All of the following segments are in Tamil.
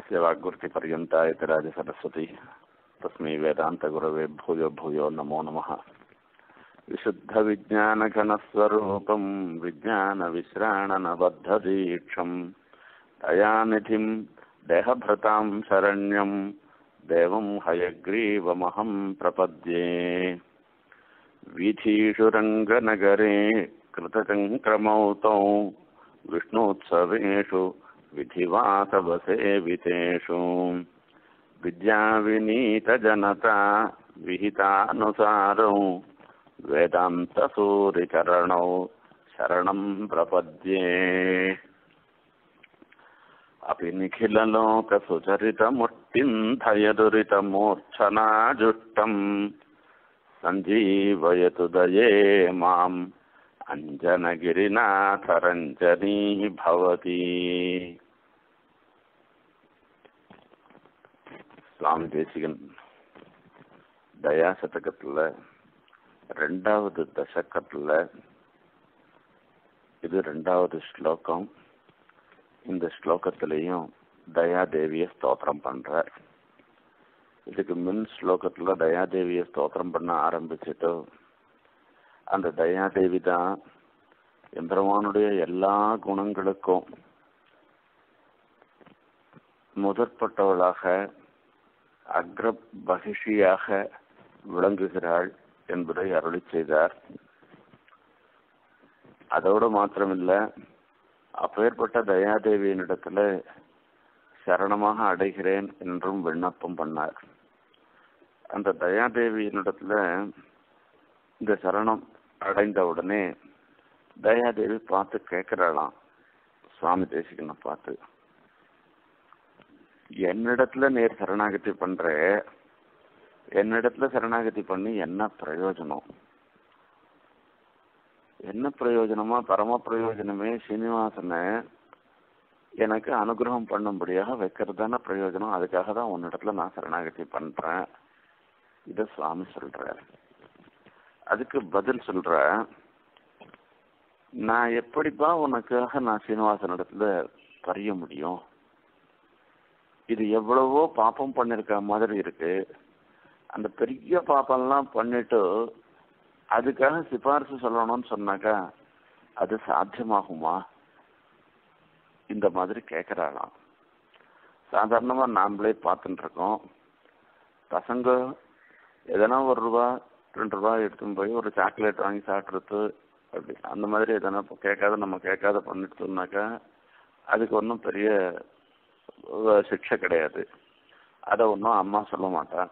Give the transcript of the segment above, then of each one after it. इसलिए वाग्वृत्ति पर्यंताय राज सरस्वती तस्मै वेदांत गुरवे भूयो भूयो नमो नमः। विशुद्ध विज्ञान घन स्वरूपं विज्ञान विश्राणन बद्ध दीक्षं दयानिधिं देहभृतां शरण्यं देवं हयग्रीवमहं प्रपद्ये। वीथीषु रंगनगरे कृतचक्रमौतौ विष्णोत्सवेषु विधिवासवसे वितेषु विद्या विनीत जनता विहितानुसारौ वेदांत सूरिचरणौ शरणं प्रपद्ये। अपि निखिल लोक सुचरित मुष्टिं धयदुरित मूर्छनाजुष्टं संजीवयतु दये मां अंजनगिरिनाथ रंजनी भवती। स्वामी देशिकन दया शतकत्तुल रंडावदु दशकत्तुल इदु रंडावदु श्लोकम। इंद श्लोकत्तुलैयुम दया देविय स्तोत्रम पण्रार। इदुक्कु मुन श्लोकत्तुल दया देविय स्तोत्रम पण्ण आरंबिच्चिट्टु அந்த தயாதேவி தான் எம்பெருமானுடைய எல்லா குணங்களுக்கும் முதற்பட்டவளாக அக்ர பகிஷியாக விளங்குகிறாள் என்பதை அருளி செய்தார். அதோடு மாத்திரமில்லை, அப்பேற்பட்ட தயாதேவியினிடத்துல சரணமாக அடைகிறேன் என்றும் விண்ணப்பம் பண்ணார். அந்த தயாதேவியினிடத்துல இந்த சரணம் அடைந்த உடனே தயாதேவி பார்த்து கேட்கிறாளாம் சுவாமி தேசிகனை பார்த்து, என்னிடத்துல நேர் சரணாகதி பண்ற, என்னிடத்துல சரணாகதி பண்ணி என்ன பிரயோஜனம், என்ன பிரயோஜனமா? பரம பிரயோஜனமே சீனிவாசனை எனக்கு அனுகிரகம் பண்ணும்படியாக வைக்கிறது தானே பிரயோஜனம், அதுக்காக தான் உன்னிடத்துல நான் சரணாகதி பண்றேன். இதை சுவாமி சொல்றாரு. அதுக்கு பதில் சொல்ற, நான் எப்படிப்பா உனக்காக நான் சீனிவாசன் இடத்துல பறிய முடியும்? இது எவ்வளவோ பாப்பம் பண்ணிருக்க மாதிரி இருக்கு, அந்த பெரிய பாப்பம்லாம் பண்ணிட்டு அதுக்காக சிபாரிசு சொல்லணும்னு சொன்னாக்கா அது சாத்தியமாகுமா? இந்த மாதிரி கேட்கிறாளாம். சாதாரணமா நாமளே பார்த்துட்டு இருக்கோம், பசங்க எதனா ₹1 ₹2 எடுத்துன்னு போய் ஒரு சாக்லேட் வாங்கி சாப்பிட்றது, அப்படி அந்த மாதிரி எதனா நம்ம கேட்காத பண்ணிட்டோம்னாக்கா அதுக்கு ஒன்றும் பெரிய சிக்ஷை கிடையாது, அதை ஒன்றும் அம்மா சொல்ல மாட்டா.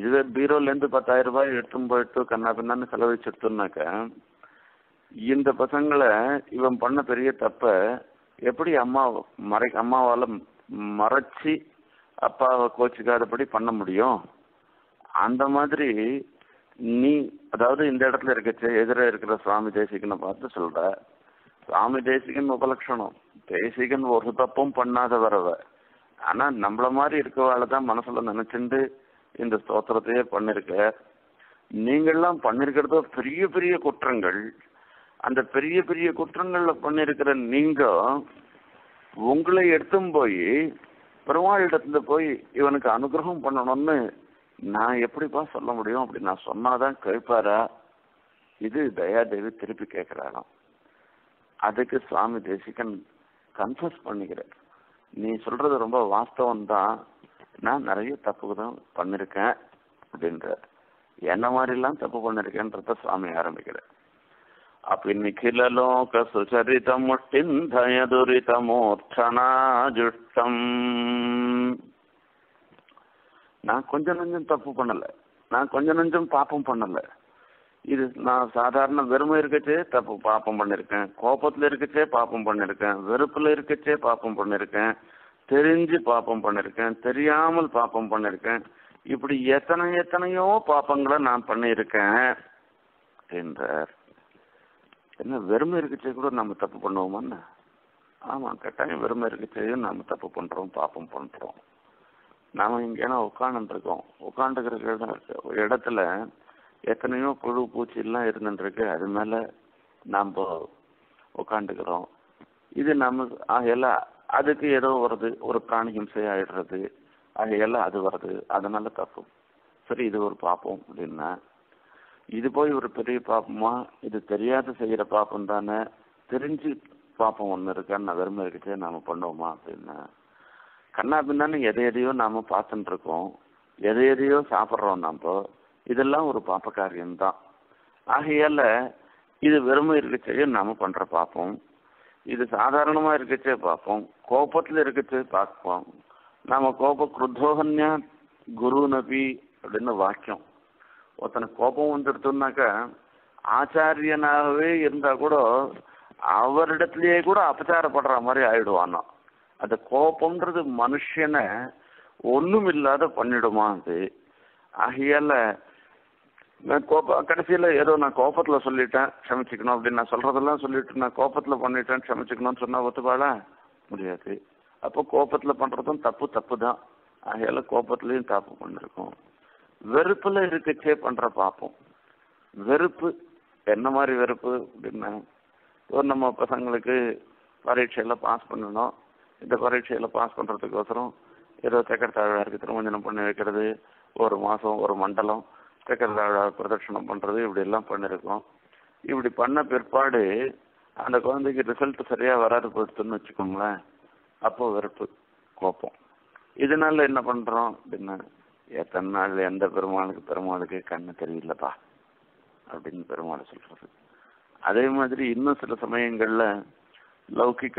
இதுவே பீரோலேருந்து ₹10,000 எடுத்துன்னு போயிட்டு கண்ணா பின்னான்னு செலவழிச்சுடுத்துனாக்கா இந்த பசங்களை இவன் பண்ண பெரிய தப்பை எப்படி அம்மாவால் மறைச்சி அப்பாவை கோச்சிக்காதபடி பண்ண முடியும்? அந்த மாதிரி நீ, அதாவது இந்த இடத்துல இருக்க எதிரே இருக்கிற சுவாமி தேசிகனை பார்த்து சொல்ற, சுவாமி தேசிகன் உபலட்சணம், தேசிகன் ஒரு தப்பும் பண்ணாத வரவ, ஆனா நம்மள மாதிரி இருக்கவாள் தான் மனசுல நினைச்சுண்டு இந்த ஸ்தோத்திரத்தையே பண்ணிருக்க, நீங்கள்லாம் பண்ணிருக்கிறதோ பெரிய பெரிய குற்றங்கள், அந்த பெரிய பெரிய குற்றங்கள்ல பண்ணிருக்கிற நீங்க உங்களை எடுத்தும் போய் பெருமாள் இடத்துல போய் இவனுக்கு அனுகிரகம் பண்ணணும்னு நான் எப்படிப்பா சொல்ல முடியும்? அப்படி நான் சொன்னாதான் கேட்பாரா? இது தயாதேவி திருப்பி கேட்கிறாராம். அதுக்கு சுவாமி தேசிகன் கன்ஃபஸ் பண்ணிக்கிறார், நீ சொல்றது ரொம்ப வாஸ்தவம் தான், நான் நிறைய தப்புக்கு தான் பண்ணிருக்கேன் அப்படின்ற, என்ன மாதிரிலாம் தப்பு பண்ணிருக்கேன்றத சுவாமி ஆரம்பிக்கிறார். அப்படி நிகில லோக சுசரிதம் முட்டின் தயதுரிதமூர்ச்சனா ஜுஷ்டம். நான் கொஞ்சம் நஞ்சம் தப்பு பண்ணலை, நான் கொஞ்சம் நஞ்சம் பாப்பம் பண்ணலை, இது நான் சாதாரண வெறுமை இருக்கச்சே தப்பு பாப்பம் பண்ணியிருக்கேன், கோபத்தில் இருக்கச்சே பாப்பம் பண்ணியிருக்கேன், வெறுப்பில் இருக்கச்சே பாப்பம் பண்ணியிருக்கேன், தெரிஞ்சு பாப்பம் பண்ணியிருக்கேன், தெரியாமல் பாப்பம் பண்ணியிருக்கேன், இப்படி எத்தனையோ பாப்பங்களை நான் பண்ணியிருக்கேன் என்றார். என்ன வெறுமை இருக்கச்சே கூட நம்ம தப்பு பண்ணுவோமான்னு? ஆமாம், கட்டாயம் வெறுமை இருக்கச்சேயும் நாம் தப்பு பண்ணுறோம், பாப்பம் பண்ணுறோம். நாம் இங்கேனா உட்காந்துருக்கோம், உட்காந்துருக்கிற இடத்துல எத்தனையோ புழு பூச்சிலாம் இருந்துருக்கு, அது மேலே நாம் உட்காந்துக்கிறோம். இது நம்ம எல்லாம் அதுக்கு ஏதோ வருது ஒரு பிராணி ஹிம்சை ஆயிடுறது அதையெல்லாம் அது வருது அதனால தப்பும். சரி இது ஒரு பாப்போம் அப்படின்னா இது போய் ஒரு பெரிய பாப்பமா இது தெரியாத செய்கிற பாப்பம் தானே, தெரிஞ்சு பாப்பம் ஒன்று இருக்கான்னு நான் வெறுமை இருக்கே நாம் பண்ணுவோமா அப்படின்னா கண்ணா பின்னான்னு எதை எதையோ நாம் பார்த்துட்டு இருக்கோம், எதை எதையோ சாப்பிட்றோம் நம்ம, இதெல்லாம் ஒரு பாப்ப காரியம்தான். ஆகையால இது வெறுமை இருக்கச்சையும் நாம் பண்ணுற பார்ப்போம், இது சாதாரணமாக இருக்கச்சே பார்ப்போம், கோபத்தில் இருக்கச்சே பார்ப்போம். நாம் கோப குருத்தோகன்யா குரு நபி அப்படின்னு வாக்கியம் ஒருத்தனை கோபம் வந்துடுத்துனாக்கா ஆச்சாரியனாகவே இருந்தால் கூட அவரிடத்துலேயே கூட அபச்சாரப்படுற மாதிரி ஆயிடுவானோ. அந்த கோபம்ன்றது மனுஷனை ஒன்றும் இல்லாத பண்ணிடுமா அது. ஆகையால் நான் கடைசியில் ஏதோ நான் கோபத்தில் சொல்லிட்டேன் க்ஷமிச்சிக்கணும் அப்படின்னு நான் சொல்கிறதெல்லாம் சொல்லிட்டு நான் கோபத்தில் பண்ணிட்டேன் க்ஷமிச்சிக்கணும்னு சொன்னால் ஒத்துப்பாளா முடியாது. அப்போ கோபத்தில் பண்ணுறதும் தப்பு தப்பு தான். ஆகையால் கோபத்துலேயும் தப்பு பண்ணிருக்கோம். வெறுப்பில் இருக்கச்சே பண்ணுற பார்ப்போம். வெறுப்பு என்ன மாதிரி வெறுப்பு அப்படின்னா ஒரு நம்ம பசங்களுக்கு பரீட்சையில் பாஸ் பண்ணணும், இந்த பரீட்சையில் பாஸ் பண்ணுறதுக்கோசரம் ஏதோ சக்கரத்தாழ்வாக இருக்கிற கொஞ்சம் பண்ணி வைக்கிறது, ஒரு மாதம் ஒரு மண்டலம் சக்கரத்தாழ்வாக பிரதட்சணம் பண்ணுறது இப்படியெல்லாம் பண்ணியிருக்கோம். இப்படி பண்ண பிற்பாடு அந்த குழந்தைக்கு ரிசல்ட் சரியாக வராது போடுத்துன்னு வச்சுக்கோங்களேன், அப்போ வெறுப்பு கோபம். இதனால் என்ன பண்ணுறோம் அப்படின்னா எத்தனை நாள் எந்த பெருமாளுக்கு கண்ணு தெரியலப்பா அப்படின்னு பெருமாளை சொல்கிறது. அதே மாதிரி இன்னும் சில சமயங்களில் லௌகிக்க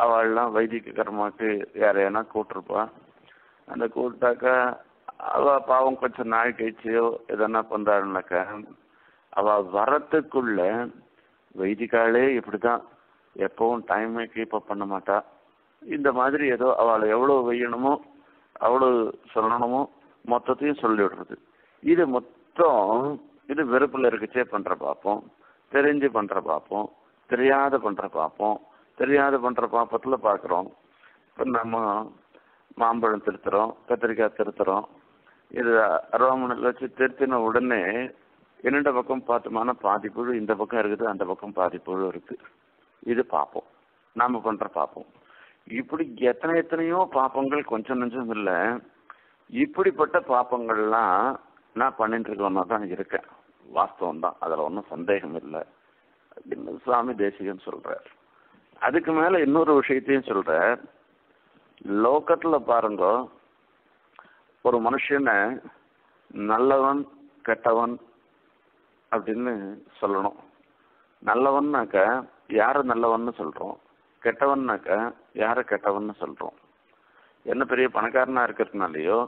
அவள்லாம் வைதிக கர்மாவுக்கு யாரையானா கூட்டிருப்பா. அந்த கூப்பிட்டாக்கா அவள் பாவம் கொஞ்சம் நாள் கழிச்சியோ எதனா பண்றாள்னாக்கா அவள் வரத்துக்குள்ள வைதிகாலே இப்படி தான் எப்பவும் டைமை கீப் அப் பண்ண மாட்டா. இந்த மாதிரி ஏதோ அவளை எவ்வளோ வையணுமோ அவ்வளோ சொல்லணுமோ மொத்தத்தையும் சொல்லி விடுறது. இது மொத்தம் இது வெறுப்பில் இருக்கச்சே பண்ணுற பார்ப்போம், தெரிஞ்சு பண்ணுற பார்ப்போம், தெரியாத பண்ணுற பார்ப்போம். தெரியாத பண்ணுற பாப்பத்தில் பார்க்குறோம். இப்போ நம்ம மாம்பழம் திருத்துறோம், கத்திரிக்காய் திருத்துறோம், இது அரோமணில் வச்சு திருத்தின உடனே என்னென்ன பக்கம் பார்த்தோம்னா பாதிப்புழு இந்த பக்கம் இருக்குது, அந்த பக்கம் பாதிப்புழு இருக்குது. இது பார்ப்போம், நாம் பண்ணுற பார்ப்போம். இப்படி எத்தனையோ பாப்பங்கள் கொஞ்சம் நஞ்சம் இல்லை. இப்படிப்பட்ட பாப்பங்கள்லாம் நான் பண்ணிட்டு இருக்கோன்னா தான் இருக்கேன். வாஸ்தவம் தான், அதில் ஒன்றும் சந்தேகம் இல்லை அப்படின்னு சுவாமி தேசிகன் சொல்கிறார். அதுக்கு மேலே இன்னொரு விஷயத்தையும் சொல்கிறார். லோகத்தில் பாருங்க ஒரு மனுஷனை நல்லவன் கெட்டவன் அப்படின்னு சொல்லணும். நல்லவன்னாக்க யாரை நல்லவன்னு சொல்கிறோம், கெட்டவன்னாக்க யாரை கெட்டவன்னு சொல்கிறோம். என்ன பெரிய பணக்காரனாக இருக்கிறதுனாலையோ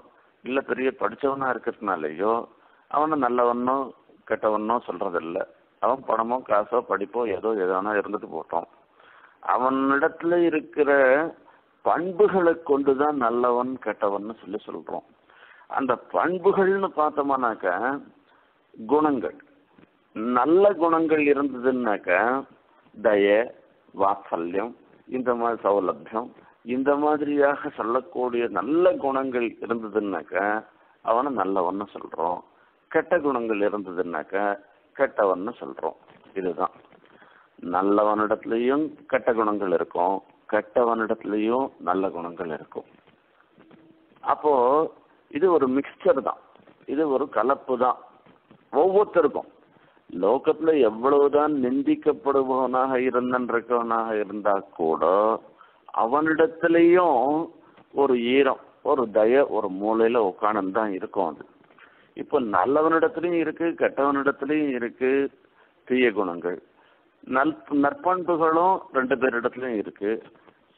இல்லை பெரிய படித்தவனாக இருக்கிறதுனாலையோ அவனை நல்லவன்னோ கெட்டவன்னோ சொல்கிறதில்ல. அவன் பணமோ காசோ படிப்போ ஏதோ எதானோ இருந்துட்டு போட்டோம். அவனிடத்துல இருக்கிற பண்புகளை கொண்டு தான் நல்லவன் கெட்டவன்னு சொல்லி சொல்கிறோம். அந்த பண்புகள்னு பார்த்தோம்னாக்க குணங்கள், நல்ல குணங்கள் இருந்ததுன்னாக்க தய, வாத்சல்யம், இந்த மாதிரி சௌலபியம், இந்த மாதிரியாக சொல்லக்கூடிய நல்ல குணங்கள் இருந்ததுன்னாக்க அவனை நல்லவன்னு சொல்கிறோம். கெட்ட குணங்கள் இருந்ததுன்னாக்க கெட்டவன்னு சொல்கிறோம். இதுதான் நல்லவனிடத்துலையும் கெட்ட குணங்கள் இருக்கும், கெட்டவனிடத்துலையும் நல்ல குணங்கள் இருக்கும். அப்போ இது ஒரு மிக்சர் தான், இது ஒரு கலப்பு தான். ஒவ்வொருத்தருக்கும் லோகத்தில் எவ்வளவுதான் நிந்திக்கப்படுபவனாக இருக்கவனாக இருந்தா கூட அவனிடத்துலையும் ஒரு ஈரம் ஒரு தய ஒரு மூலையில உட்காணம் தான் இருக்கும். அது இப்போ நல்லவனிடத்துலையும் இருக்கு, கெட்டவனிடத்துலையும் இருக்கு தீய குணங்கள், நற்பண்புகளும் ரெண்டு பேர் இடத்துலையும் இருக்கு.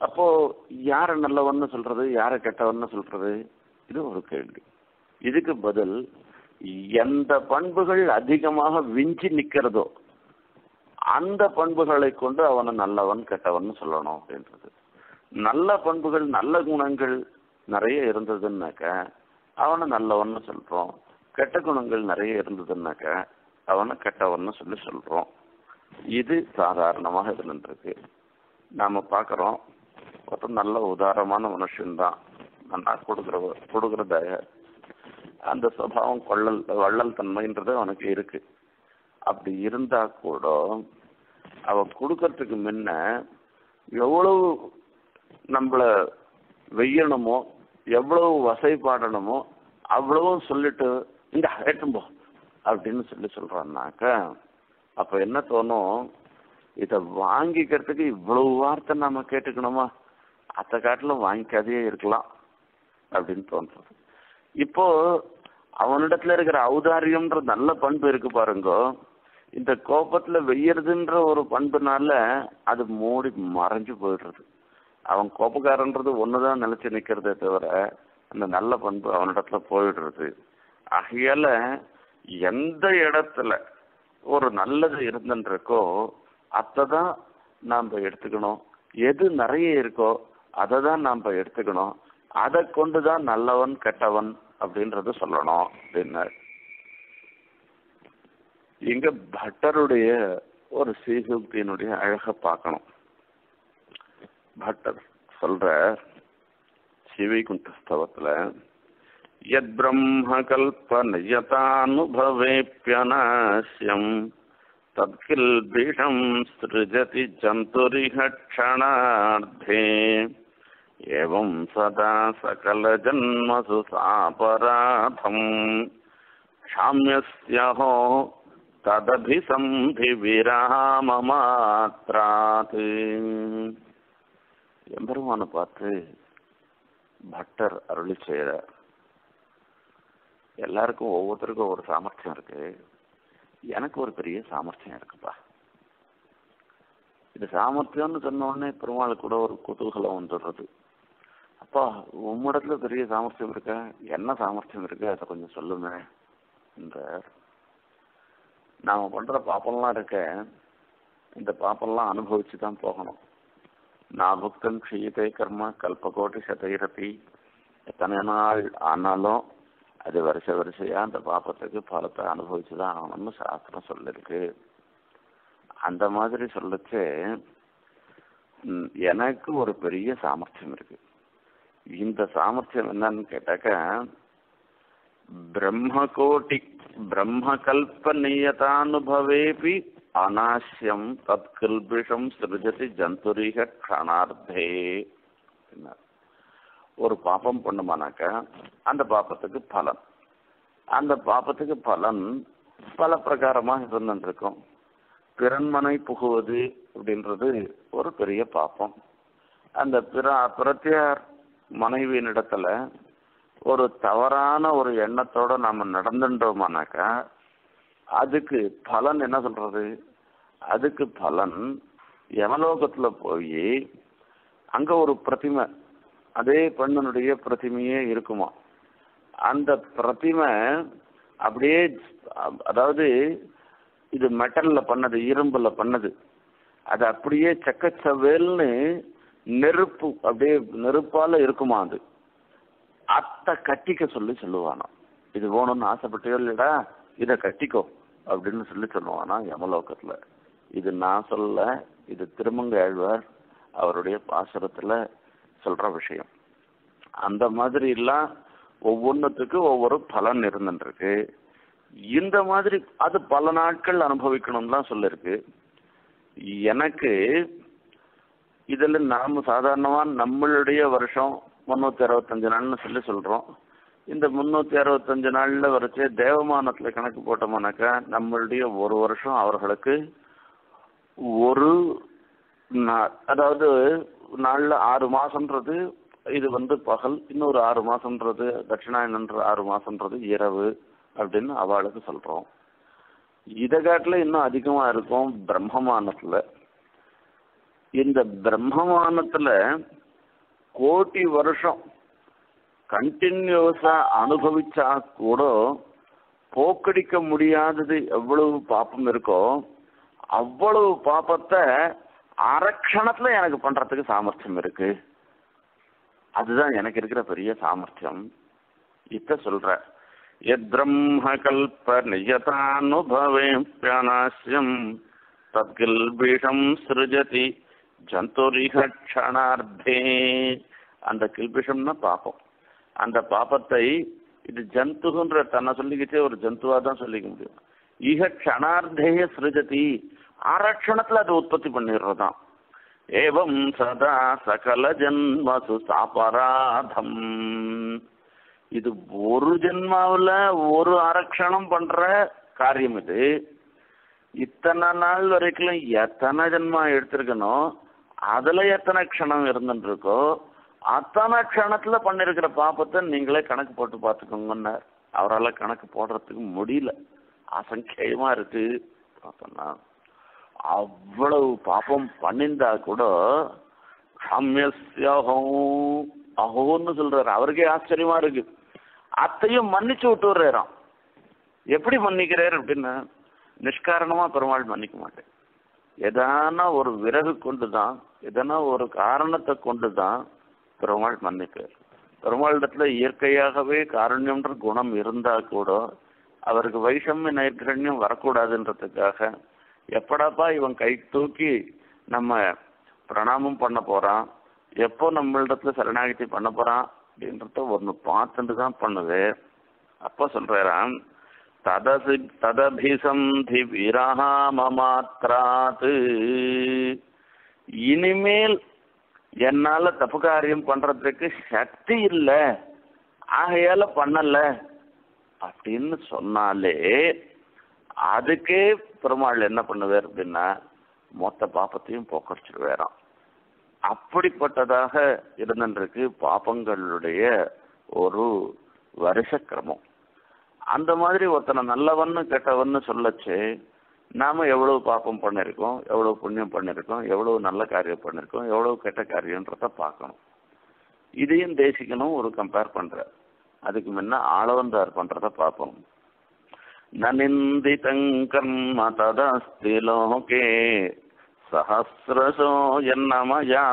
அப்போ யாரை நல்லவன்னு சொல்றது யாரை கெட்டவன்னு சொல்றது இது ஒரு கேள்வி. இதுக்கு பதில் எந்த பண்புகள் அதிகமாக விஞ்சி நிக்கிறதோ அந்த பண்புகளை கொண்டு அவனை நல்லவன் கெட்டவன்னு சொல்லணும் அப்படின்றது. நல்ல பண்புகள் நல்ல குணங்கள் நிறைய இருந்ததுன்னாக்க அவனை நல்லவன்னு சொல்றோம், கெட்ட குணங்கள் நிறைய இருந்ததுன்னாக்க அவனை கெட்டவன்னு சொல்லி சொல்றோம். இது சாதாரணமாக இருந்துருக்கு. நாம் பார்க்குறோம் ஒருத்தர் நல்ல உதாரமான மனுஷன்தான், நல்லா கொடுக்குறதாக அந்த சுபாவம் வள்ளல் தன்மைன்றது அவனுக்கு இருக்கு. அப்படி இருந்தா கூட அவன் கொடுக்கறதுக்கு முன்ன எவ்வளவு நம்மளை வெய்யணுமோ எவ்வளவு வசைப்பாடணுமோ அவ்வளவும் சொல்லிட்டு இந்த ஏட்டும்போ அப்படின்னு சொல்லி சொல்கிறான்னாக்க அப்போ என்ன தோணும், இதை வாங்கிக்கிறதுக்கு இவ்வளவு வார்த்தை நம்ம கேட்டுக்கணுமா, அத்தை காட்டிலும் வாங்கிக்காதே இருக்கலாம் அப்படின்னு தோன்றது. இப்போ அவனிடத்துல இருக்கிற ஔதாரியம்ன்ற நல்ல பண்பு இருக்கு பாருங்கோ, இந்த கோபத்துல வெய்யறதுன்ற ஒரு பண்புனால அது மூடி மறைஞ்சு போயிடுறது. அவன் கோபக்காரன்றது ஒண்ணுதான் நினைச்சு நிக்கிறதே தவிர அந்த நல்ல பண்பு அவனிடத்துல போயிடுறது. ஆகையால எந்த இடத்துல ஒரு நல்லது இருந்துருக்கோ அதை தான் நாம் எடுத்துக்கணும், எது நிறைய இருக்கோ அதை தான் நாம் எடுத்துக்கணும், அதை கொண்டுதான் நல்லவன் கெட்டவன் அப்படின்றது சொல்லணும் அப்படின்னு. இங்க பட்டருடைய ஒரு சீர்திருத்தியினுடைய அழகை பார்க்கணும். பட்டர் சொல்ற சிவகுண்டஸ்தவத்துல யத் பிரம்ம கல்பனயதானுபவேப்யநாஸ்யம் தத்கில் பீடம் ஸ்ருஜதி ஜந்துரிஹ க்ஷணார்த்தே ஏவம் சதா சகல ஜன்மசு சாபராதம் க்ஷாம்யஸ்யஹோ ததபிசம்பி விராமமாத்ராது. எம்பெருமானை பார்த்து பட்டர் அருளி செய்கிற எல்லாருக்கும் ஒவ்வொருத்தருக்கும் ஒரு சாமர்த்தியம் இருக்கு, எனக்கு ஒரு பெரிய சாமர்த்தியம் இருக்குப்பா. இது சாமர்த்தியம்னு சொன்னோடனே பெருமாளுக்கு கூட ஒரு குதூகலம் வந்துடுறது. அப்பா உம்மிடத்துல பெரிய சாமர்த்தியம் இருக்க, என்ன சாமர்த்தியம் இருக்கு அதை கொஞ்சம் சொல்லுமே என்றார். நாம் பண்ணுற பாப்பெல்லாம் இருக்க, இந்த பாப்பெல்லாம் அனுபவிச்சு தான் போகணும். நான் புக்தன் க்ஷீயத்தை கர்ம கல்பகோட்டி சதைரத்தி, எத்தனை நாள் ஆனாலும் அது வருஷ வரிசையாக அந்த பாப்பத்துக்கு பலத்தை அனுபவிச்சு தான் ஆகணும்னு சாஸ்திரம் சொல்லிருக்கு. அந்த மாதிரி சொல்லிச்சு எனக்கு ஒரு பெரிய சாமர்த்தியம் இருக்கு. இந்த சாமர்த்தியம் என்னன்னு கேட்டாக்க பிரம்மகோட்டி பிரம்மகல்பனியதானுபவேபி அநாசியம் தத்கல்பிஷம் சிருஜதி ஜந்துரிக க்ஷணார்த்தே. ஒரு பாபம் பண்ணுமானாக்கா அந்த பாபத்துக்கு பலன், அந்த பாபத்துக்கு பலன் பல பிரகாரமாக இருந்துருக்கும். பிறன்மனை புகுவது அப்படின்றது ஒரு பெரிய பாபம். அந்த பிரத்யார் மனைவியினிடத்துல ஒரு தவறான ஒரு எண்ணத்தோட நாம நடந்துட்டோம்னாக்கா அதுக்கு பலன் என்ன சொல்றது, அதுக்கு பலன் யமலோகத்துல போய் அங்க ஒரு பிரதிமை, அதே பெண்ணுடைய பிரதிமையே இருக்குமா, அந்த பிரதிமை அப்படியே, அதாவது இது மெட்டல்ல பண்ணது, இரும்புல பண்ணது, அது அப்படியே சக்கச்சவேல்னு நெருப்பு, அப்படியே நெருப்பால இருக்குமா, அது அத்தை கட்டிக்க சொல்லி சொல்லுவானா, இது வேணும்னு ஆசைப்பட்டே இல்லடா இதை கட்டிக்கோ அப்படின்னு சொல்லி சொல்லுவானா யமலோகத்துல. இது நான் சொல்ல, இது திருமங்க ஆழ்வார் அவருடைய பாசுரத்துல சொல்ற விஷயம். அந்த மாதிரி எல்லாம் ஒவ்வொன்றுத்துக்கு ஒவ்வொரு பலன் இருந்துருக்கு. இந்த மாதிரி அது பல நாட்கள் அனுபவிக்கணும்லாம் சொல்லிருக்கு. எனக்கு இதுல நாம சாதாரணமா நம்மளுடைய வருஷம் 365 நாள்னு சொல்லி சொல்கிறோம். இந்த 365 நாளில் வரைச்சே தேவமானத்தில் கணக்கு போட்டோம்னாக்கா நம்மளுடைய ஒரு வருஷம் அவர்களுக்கு ஒரு நாள், அதாவது நாளில் 6 மாதன்றது இது பகல், இன்னொரு 6 மாதன்றது தட்சிணாயனன்ற 6 மாதன்றது இரவு அப்படின்னு அவளுக்கு சொல்கிறோம். இதை காட்டில் இன்னும் அதிகமாக இருக்கும் பிரம்மமானத்தில். இந்த பிரம்மமானத்தில் கோடி வருஷம் கண்டினியூஸா அனுபவிச்சா கூட போக்கடிக்க முடியாதது எவ்வளவு பாப்பம் இருக்கோ அவ்வளவு பாப்பத்தை அரக்ஷணத்துல எனக்கு பண்றதுக்கு சாமர்த்தியம் இருக்கு. அதுதான் எனக்கு இருக்கிற பெரிய சாமர்த்தியம். இப்ப சொல்ற யத் பிரம்ம கல்ப நியதானுபவேப்யநாஸ்யம் தத்கில்பீஷம் ஸ்ருஜதி ஜந்துரிகட்சணார்த்தே. அந்த கில்பிஷம்னா பாப்பம், அந்த பாப்பத்தை இது ஜந்துன்ற தன்னை சொல்லிக்கிட்டே ஒரு ஜந்துவா தான் சொல்லிக்க முடியும். ஈக க்ஷணார்த்தேய சிருஜதி, அரட்சணத்துல அது உற்பத்தி பண்ணிடுறதான். एवं सदा सकल जन्मसु सापराधम இது ஒரு ஜென்மாவுல ஒரு அரக்ஷணம் பண்ற காரியம். இது இத்தனை நாள் வரைக்கும் எத்தனை ஜென்மா எடுத்திருக்கணும், அதுல எத்தனை க்ஷணம் இருந்துருக்கோ அத்தனை க்ஷணத்துல பண்ணிருக்கிற பாப்பத்தை நீங்களே கணக்கு போட்டு பார்த்துக்கோங்கன்னார். அவரால் கணக்கு போடுறதுக்கு முடியல, அசங்கேயமா இருக்கு. பார்த்தோம்னா அவ்வளவு பாப்பம் பண்ணிருந்தா கூட அகோன்னு சொல்றாரு. அவருக்கே ஆச்சரியமா இருக்கு. அத்தையும் மன்னிச்சு விட்டுறாராம். எப்படி மன்னிக்கிறார் அப்படின்னா, நிஷ்காரணமா பெருமாள் மன்னிக்க மாட்டேன், எதானா ஒரு விறகு கொண்டுதான் எதனா ஒரு காரணத்தை கொண்டுதான் பெருமாள் மன்னிக்கிறார். பெருமாள் இடத்துல இயற்கையாகவே காரண்யம்ன்ற குணம் இருந்தா கூட அவருக்கு வைஷமிய நைர்கரண்யம் வரக்கூடாதுன்றதுக்காக எப்படாப்பா இவன் கை தூக்கி நம்ம பிரணாமம் பண்ண போறான், எப்போ நம்மளிடத்துல சரணாகதி பண்ண போறான் அப்படின்றத ஒன்று பார்த்துட்டு தான் பண்ணுது. அப்போ சொல்றாராம், ததபிசந்தி விரஹா மமாத்ராத், இனிமேல் என்னால தப்பு காரியம் பண்றதுக்கு சக்தி இல்லை ஆகையால பண்ணல அப்படின்னு சொன்னாலே அதுக்கே பெருமாள் என்ன பண்ணுவார் அப்படின்னா மொத்த பாப்பத்தையும் போக்கடிச்சிடுவாராம். அப்படிப்பட்டதாக இருந்திருக்கு பாப்பங்களுடைய ஒரு வரிசை கிரமம். அந்த மாதிரி ஒருத்தனை நல்லவன்னு கெட்டவன்னு சொல்லச்சு நாம எவ்வளவு பாப்பம் பண்ணிருக்கோம், எவ்வளவு புண்ணியம் பண்ணிருக்கோம், எவ்வளவு நல்ல காரியம் பண்ணிருக்கோம், எவ்வளவு கெட்ட காரியம்ன்றத பார்க்கணும். இதையும் தேசிக்கணும். ஒரு கம்பேர் பண்ற அதுக்கு முன்ன ஆளவந்தார் பண்றத பார்ப்போம். நனிந்திதங் கர்ம ததஸ்தி லோகே सहस्रशो यन्नमया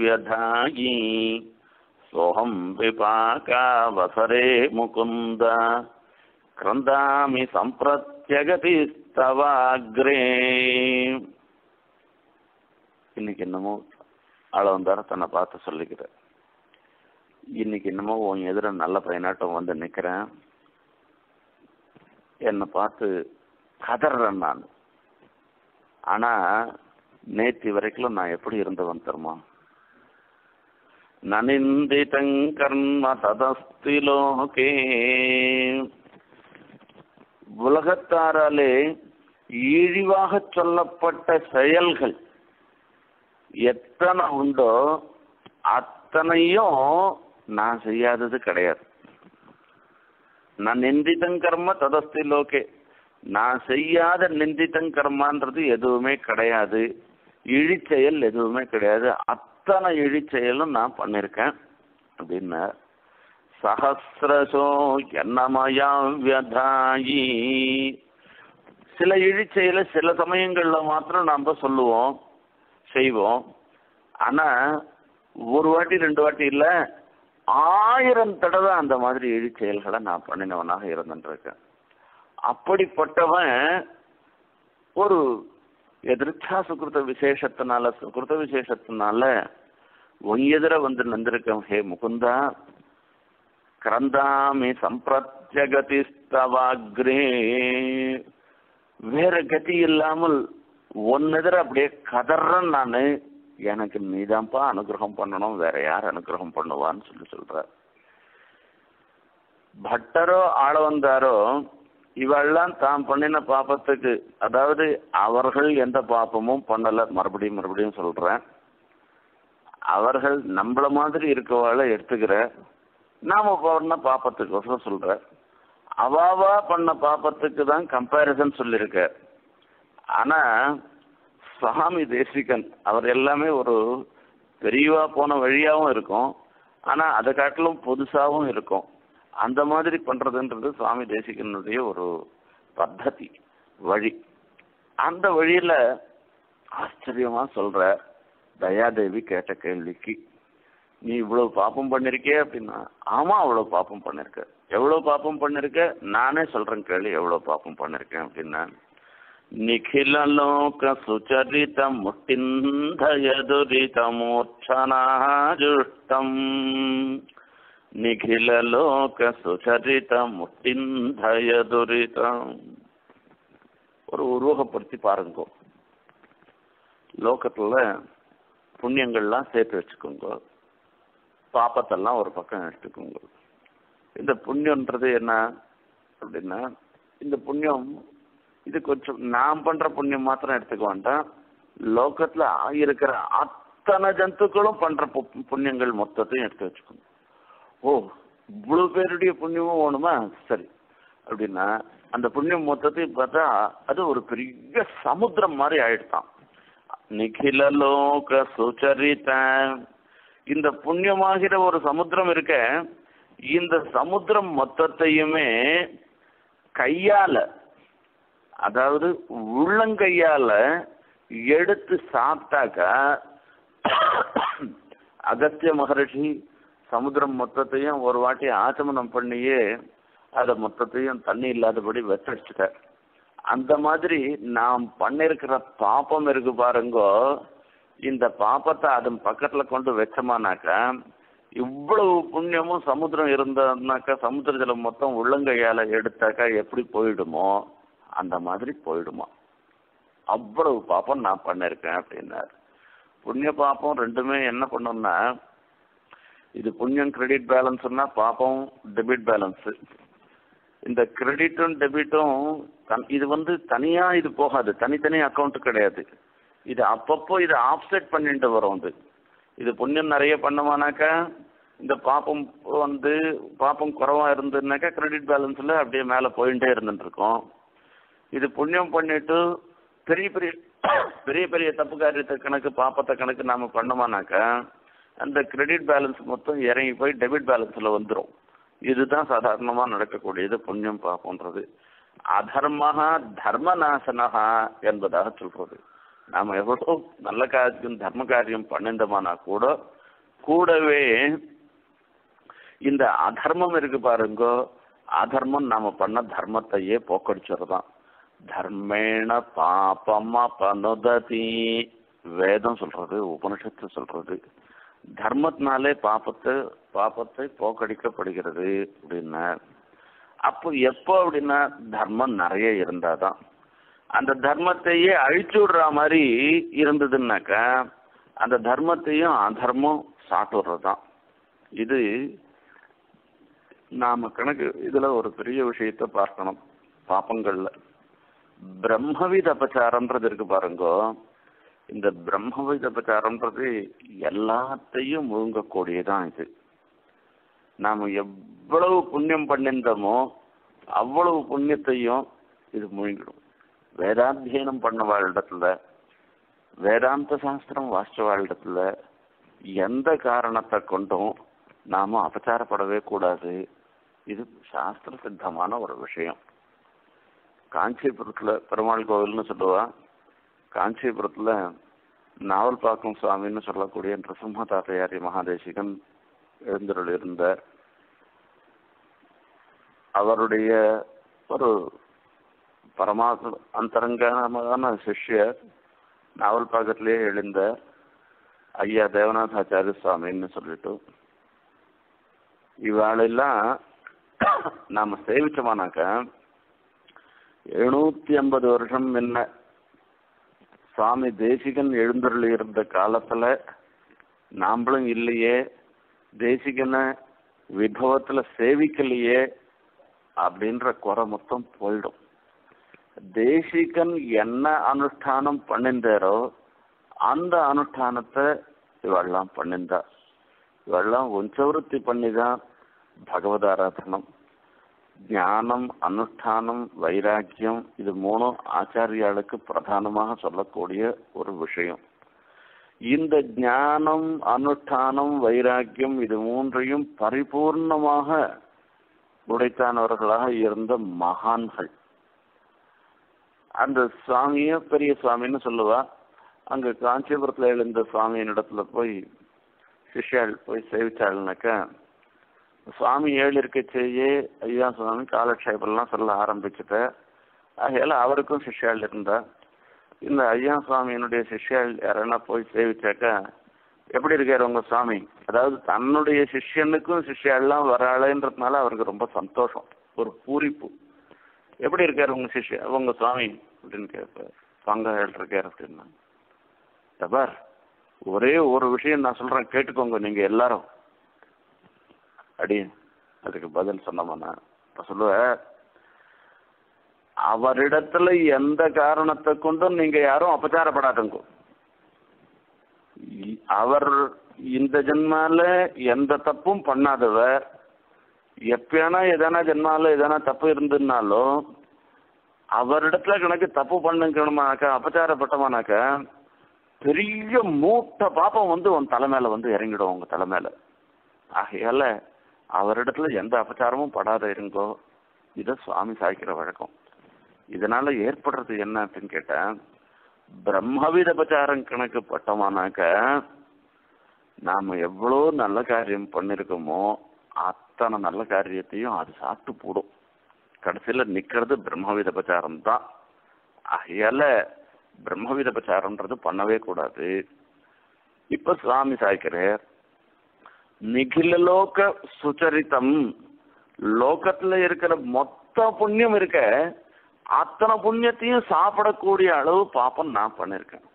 व्यधायि सोहं विपाकावसरे मुकुन्द क्रन्दामि सम्प्रत्यगतिस्तवाग्रे. இன்னைக்கு என்னமோ ஆளவந்தார தன்னை பார்த்து சொல்லிக்கிற, இன்னைக்கு என்னமோ உன் எதிர நல்ல பையனாட்டம் வந்து நிற்கிறேன், என்னை பார்த்து கதறேன் நான், ஆனா நேத்தி வரைக்கும் நான் எப்படி இருந்தவன் தருமா. நனிந்திதங் கர்ம ததஸ்தி லோகே, உலகத்தாராலே இழிவாக சொல்லப்பட்ட செயல்கள் எத்தனை உண்டோ அத்தனையும் நான் செய்யாதது கிடையாது. நான் நிந்திதங் கர்ம ததஸ்தி லோகே, நான் செய்யாத நிந்திதங் கர்மான்றது எதுவுமே கிடையாது, இழிச்செயல் எதுவுமே கிடையாது, அத்தனை இழிச்செயலும் நான் பண்ணியிருக்கேன் அப்படின்னா. சஹஸ்ரசோ என்னமயா வியதாயி, சில இழிச்செயலை சில சமயங்களில் மாத்திரம் நாம் சொல்லுவோம் செய்வோம், ஆனால் ஒரு வாட்டி ரெண்டு வாட்டி இல்லை 1000 தடவை அந்த மாதிரி இழிச்செயல்களை நான் பண்ணினவனாக இருந்துருக்கேன். அப்படிப்பட்டவன் ஒரு எதிர்த்தா சுகிருத்த விசேஷத்தினால உன் எதிர வந்து நின்றிருக்கேன். ஹே முகுந்தா, கிரந்தாமி சம்பிரத்யகதிஸ்தவாக்ரே, வேற கதி இல்லாமல் உன் எதிர அப்படியே கதறேன் நானு, எனக்கு நீதான்ப்பா அனுகிரகம் பண்ணணும், வேற யார் அனுகிரகம் பண்ணுவான்னு சொல்ற. பட்டரோ ஆளவந்தாரோ இவெல்லாம் தான் பண்ணின பாப்பத்துக்கு, அதாவது அவர்கள் எந்த பாப்பமும் பண்ணலை, மறுபடியும் சொல்கிறேன், அவர்கள் நம்மள மாதிரி இருக்கவாழ எடுத்துக்கிற நாம் பண்ண பாப்பத்துக்கோசரம் சொல்கிற, அவாவா பண்ண பாப்பத்துக்கு தான் கம்பேரிசன் சொல்லியிருக்க. ஆனால் சாமி தேசிகன் அவர் எல்லாமே ஒரு பெரியவா போன வழியாகவும் இருக்கும், ஆனால் அதை காட்டிலும் புதுசாகவும் இருக்கும். அந்த மாதிரி பண்றதுன்றது சுவாமி தேசிகனுடைய ஒரு பத்தி வழி. அந்த வழியில ஆச்சரியமா சொல்ற தயாதேவி கேட்ட கேள்விக்கு, நீ இவ்வளவு பாப்பம் பண்ணிருக்கே அப்படின்னா, ஆமா அவ்வளவு பாப்பம் பண்ணிருக்க, எவ்வளவு பாப்பம் பண்ணிருக்க, நானே சொல்றேன் கேள்வி, எவ்வளவு பாப்பம் பண்ணிருக்கேன் அப்படின்னா. நிகிலலோக சுச்சரித முட்டிந்தயதுரித மூர்ச்சனாஜுஷ்டம், நிகிலலோக சுசரித முட்டிந்தய துரிதம். ஒரு உருவகப்படுத்தி பாருங்க, லோகத்துல புண்ணியங்கள்லாம் சேர்த்து வச்சுக்கோங்க, பாப்பத்தெல்லாம் ஒரு பக்கம் எடுத்துக்கோங்க. இந்த புண்ணியன்றது என்ன அப்படின்னா, இந்த புண்ணியம் இது கொஞ்சம் நான் பண்ற புண்ணியம் மாத்திரம் எடுத்துக்க வேண்டாம், லோகத்துல இருக்கிற அத்தனை ஜந்துக்களும் பண்ற புண்ணியங்கள் மொத்தத்தையும் எடுத்து வச்சுக்கணும். ஓ, இவ்வளவு பேருடைய புண்ணியமும் வேணுமா, சரி அப்படின்னா அந்த புண்ணியம் மொத்தத்தையும் பார்த்தா அது ஒரு பெரிய சமுத்திரம் மாதிரி ஆயிடுதான். நிகில லோக சுச்சரித, இந்த புண்ணியமாகிற ஒரு சமுத்திரம் இருக்க, இந்த சமுத்திரம் மொத்தத்தையுமே கையால, அதாவது உள்ளங்கையால எடுத்து சாப்பிட்டாக்கா அகத்திய மகரிஷி சமுத்திரம் மொத்தத்தையும் ஒரு வாட்டி ஆச்சமனம் பண்ணியே அதை மொத்தத்தையும் தண்ணி இல்லாதபடி வெத்தடிச்சிட்டார். அந்த மாதிரி நாம் பண்ணிருக்கிற பாப்பம் இருக்கு பாருங்கோ, இந்த பாப்பத்தை அதன் பக்கத்துல கொண்டு வச்சோமானாக்கா இவ்வளவு புண்ணியமும் சமுத்திரம் இருந்ததுனாக்கா சமுத்திர ஜலம் மொத்தம் உள்ளங்கையால எடுத்தாக்கா எப்படி போயிடுமோ அந்த மாதிரி போயிடுமா, அவ்வளவு பாப்பம் நான் பண்ணிருக்கேன் அப்படின்னாரு. புண்ணிய பாப்பம் ரெண்டுமே என்ன பண்ணோம்னா, இது புண்ணியம் கிரெடிட் பேலன்ஸ்னா பாப்பம் டெபிட் பேலன்ஸ். இந்த கிரெடிட்டும் டெபிட்டும் இது தனியா இது போகாது, தனித்தனி அக்கௌண்ட் கிடையாது, இது அப்பப்போ இது ஆப்செட் பண்ணிட்டு வரும். இது புண்ணியம் நிறைய பண்ணமானாக்கா இந்த பாப்பம் பாப்பம் குறவா இருந்ததுனாக்கா கிரெடிட் பேலன்ஸ்ல அப்படியே மேலே போயிட்டே இருந்துட்டு இருக்கும். இது புண்ணியம் பண்ணிட்டு பெரிய பெரிய பெரிய பெரிய தப்பு காரியத்தை கணக்கு பாப்பத்தை கணக்கு நாம பண்ணமானாக்கா அந்த கிரெடிட் பேலன்ஸ் மொத்தம் இறங்கி போய் டெபிட் பேலன்ஸில் வந்துடும். இதுதான் சாதாரணமாக நடக்கக்கூடியது புண்ணியம் பாப்போன்றது. அதர்மஹா தர்மநாசனஹா என்பதாக சொல்றது. நாம் எவ்வளோ நல்ல காரியம் தர்ம காரியம் பண்ணிருந்தோம்னா கூட கூடவே இந்த அதர்மம் இருக்கு பாருங்கோ, அதர்மம் நாம் பண்ண தர்மத்தையே போக்கடிச்சிடதான். தர்மேண பாபமா பனுததி வேதம் சொல்றது, உபனிஷத்து சொல்றது. தர்மத்தினாலே பாப்பத்தை போக்கடிக்கப்படுகிறது அப்படின்னா, அப்போ எப்போ அப்படின்னா தர்மம் நிறைய இருந்தாதான். அந்த தர்மத்தையே அழிச்சு விடுற மாதிரி இருந்ததுன்னாக்கா அந்த தர்மத்தையும் அதர்மம் சாட்டுறதுதான். இது நாம கணக்கு இதுல ஒரு பெரிய விஷயத்த பார்க்கணும். பாப்பங்கள்ல பிரம்மவித அபச்சாரம்ன்றது இருக்கு பாருங்கோ, இந்த பிரம்மவித அபச்சாரம்ன்றது எல்லாத்தையும் முழுங்கக்கூடியதான். இது நாம் எவ்வளவு புண்ணியம் பண்ணிருந்தோமோ அவ்வளவு புண்ணியத்தையும் இது முழுங்கிடும். வேதாத்தியனம் பண்ண வாழ்டத்துல, வேதாந்த சாஸ்திரம் வாசிச்ச வாழ்டத்துல எந்த காரணத்தை கொண்டும் நாம அபச்சாரப்படவே கூடாது. இது சாஸ்திர சித்தமான ஒரு விஷயம். காஞ்சிபுரத்துல பெருமாள் கோவில்னு சொல்லுவா, காஞ்சிபுரத்துல நாவல்பாக்கம் சுவாமின்னு சொல்லக்கூடிய நிருசிம்ம தாத்தையாரி மகாதேசிகன் எழுந்தருள் இருந்தார். அவருடைய ஒரு பரமாத்ம அந்தரங்கமான சிஷ்யர் நாவல்பாக்கத்திலேயே எழுந்தார் ஐயா தேவநாதாச்சாரிய சுவாமின்னு சொல்லிட்டு. இவாளெல்லாம் நாம சேவிச்சோமானாக்க 750 வருஷம் என்ன சுவாமி தேசிகன் எழுந்தருள் இருந்த காலத்துல நாம்பளும் இல்லையே, தேசிகனை விபவத்துல சேவிக்கலையே அப்படின்ற குறை மொத்தம் போயிடும். தேசிகன் என்ன அனுஷ்டானம் பண்ணிருந்தாரோ அந்த அனுஷ்டானத்தை இவெல்லாம் பண்ணிருந்தா. இவெல்லாம் ஒஞ்சவருத்தி பண்ணிதான் பகவத் ஆராதனம், ஞானம், அனுஷ்டானம், வைராக்கியம். இது மூணும் ஆச்சாரியாளுக்கு பிரதானமாக சொல்லக்கூடிய ஒரு விஷயம். இந்த ஞானம், அனுஷ்டானம், வைராக்கியம் இது மூன்றையும் பரிபூர்ணமாக உடைத்தானவர்களாக இருந்த மகான்கள். அந்த சுவாமிய பெரிய சுவாமின்னு சொல்லுவா. அங்க காஞ்சிபுரத்துல எழுந்த சுவாமியின் இடத்துல போய் சிஷ்யாள் போய் சேவிச்சாள்னாக்கா சுவாமி ஏழு இருக்கச்சேயே ஐயா சுவாமி காலக்ஷேபெல்லாம் சொல்ல ஆரம்பிச்சுட்ட. ஆகையால அவருக்கும் சிஷ்யாள் இருந்தா. இந்த ஐயா சுவாமியினுடைய சிஷ்யாள் யாரா போய் சேவிச்சாக்கா எப்படி இருக்காரு உங்க சுவாமி, அதாவது தன்னுடைய சிஷ்யனுக்கும் சிஷ்யாள்லாம் வராளேன்றதுனால அவருக்கு ரொம்ப சந்தோஷம், ஒரு பூரிப்பு. எப்படி இருக்காரு உங்க சிஷ்ய உங்க சுவாமி அப்படின்னு கேட்பார். பங்காள் இருக்காரு அப்படின்னா, தபார் ஒரே ஒரு விஷயம் நான் சொல்கிறேன் கேட்டுக்கோங்க நீங்கள் எல்லாரும் அடி. அதுக்கு பதில் சொன்னோம்னா இப்போ சொல்லுவேன், அவரிடத்துல எந்த காரணத்தை கொண்டும் நீங்கள் யாரும் அபச்சாரப்படாதுங்க. அவர் இந்த ஜென்மாவில் எந்த தப்பும் பண்ணாதவர். எப்பயானா எதனா ஜென்மாவில் எதனா தப்பு இருந்துனாலும் அவரிடத்துல கணக்கு தப்பு பண்ணுங்கணுமானாக்கா அபச்சாரப்பட்டமானாக்கா பெரிய மூட்ட பாப்பம் வந்து உன் தலைமையில வந்து இறங்கிடும் உங்கள் தலைமையில. ஆகையால் அவரிடத்துல எந்த அபச்சாரமும் படாத இருங்கோ. இதை சுவாமி சாய்க்கிற வழக்கம். இதனால் ஏற்படுறது என்ன அப்படின்னு கேட்டால், பிரம்மவித அபச்சாரம் கணக்கு பட்டமானாக்க நாம் எவ்வளோ நல்ல காரியம் பண்ணியிருக்கோமோ அத்தனை நல்ல காரியத்தையும் அது சாப்பிட்டு போடும். கடைசியில் நிற்கிறது பிரம்மவித அபச்சாரம் தான். ஆகையால் பிரம்மவித அபச்சாரம்ன்றது பண்ணவே கூடாது. இப்போ சுவாமி சாய்க்கிறார், நிகிலலோக சுச்சரித்தம், லோகத்தில் இருக்கிற மொத்த புண்ணியம் இருக்க அத்தனை புண்ணியத்தையும் சாப்பிடக்கூடிய அளவு பாப்பம் நான் பண்ணியிருக்கேன்.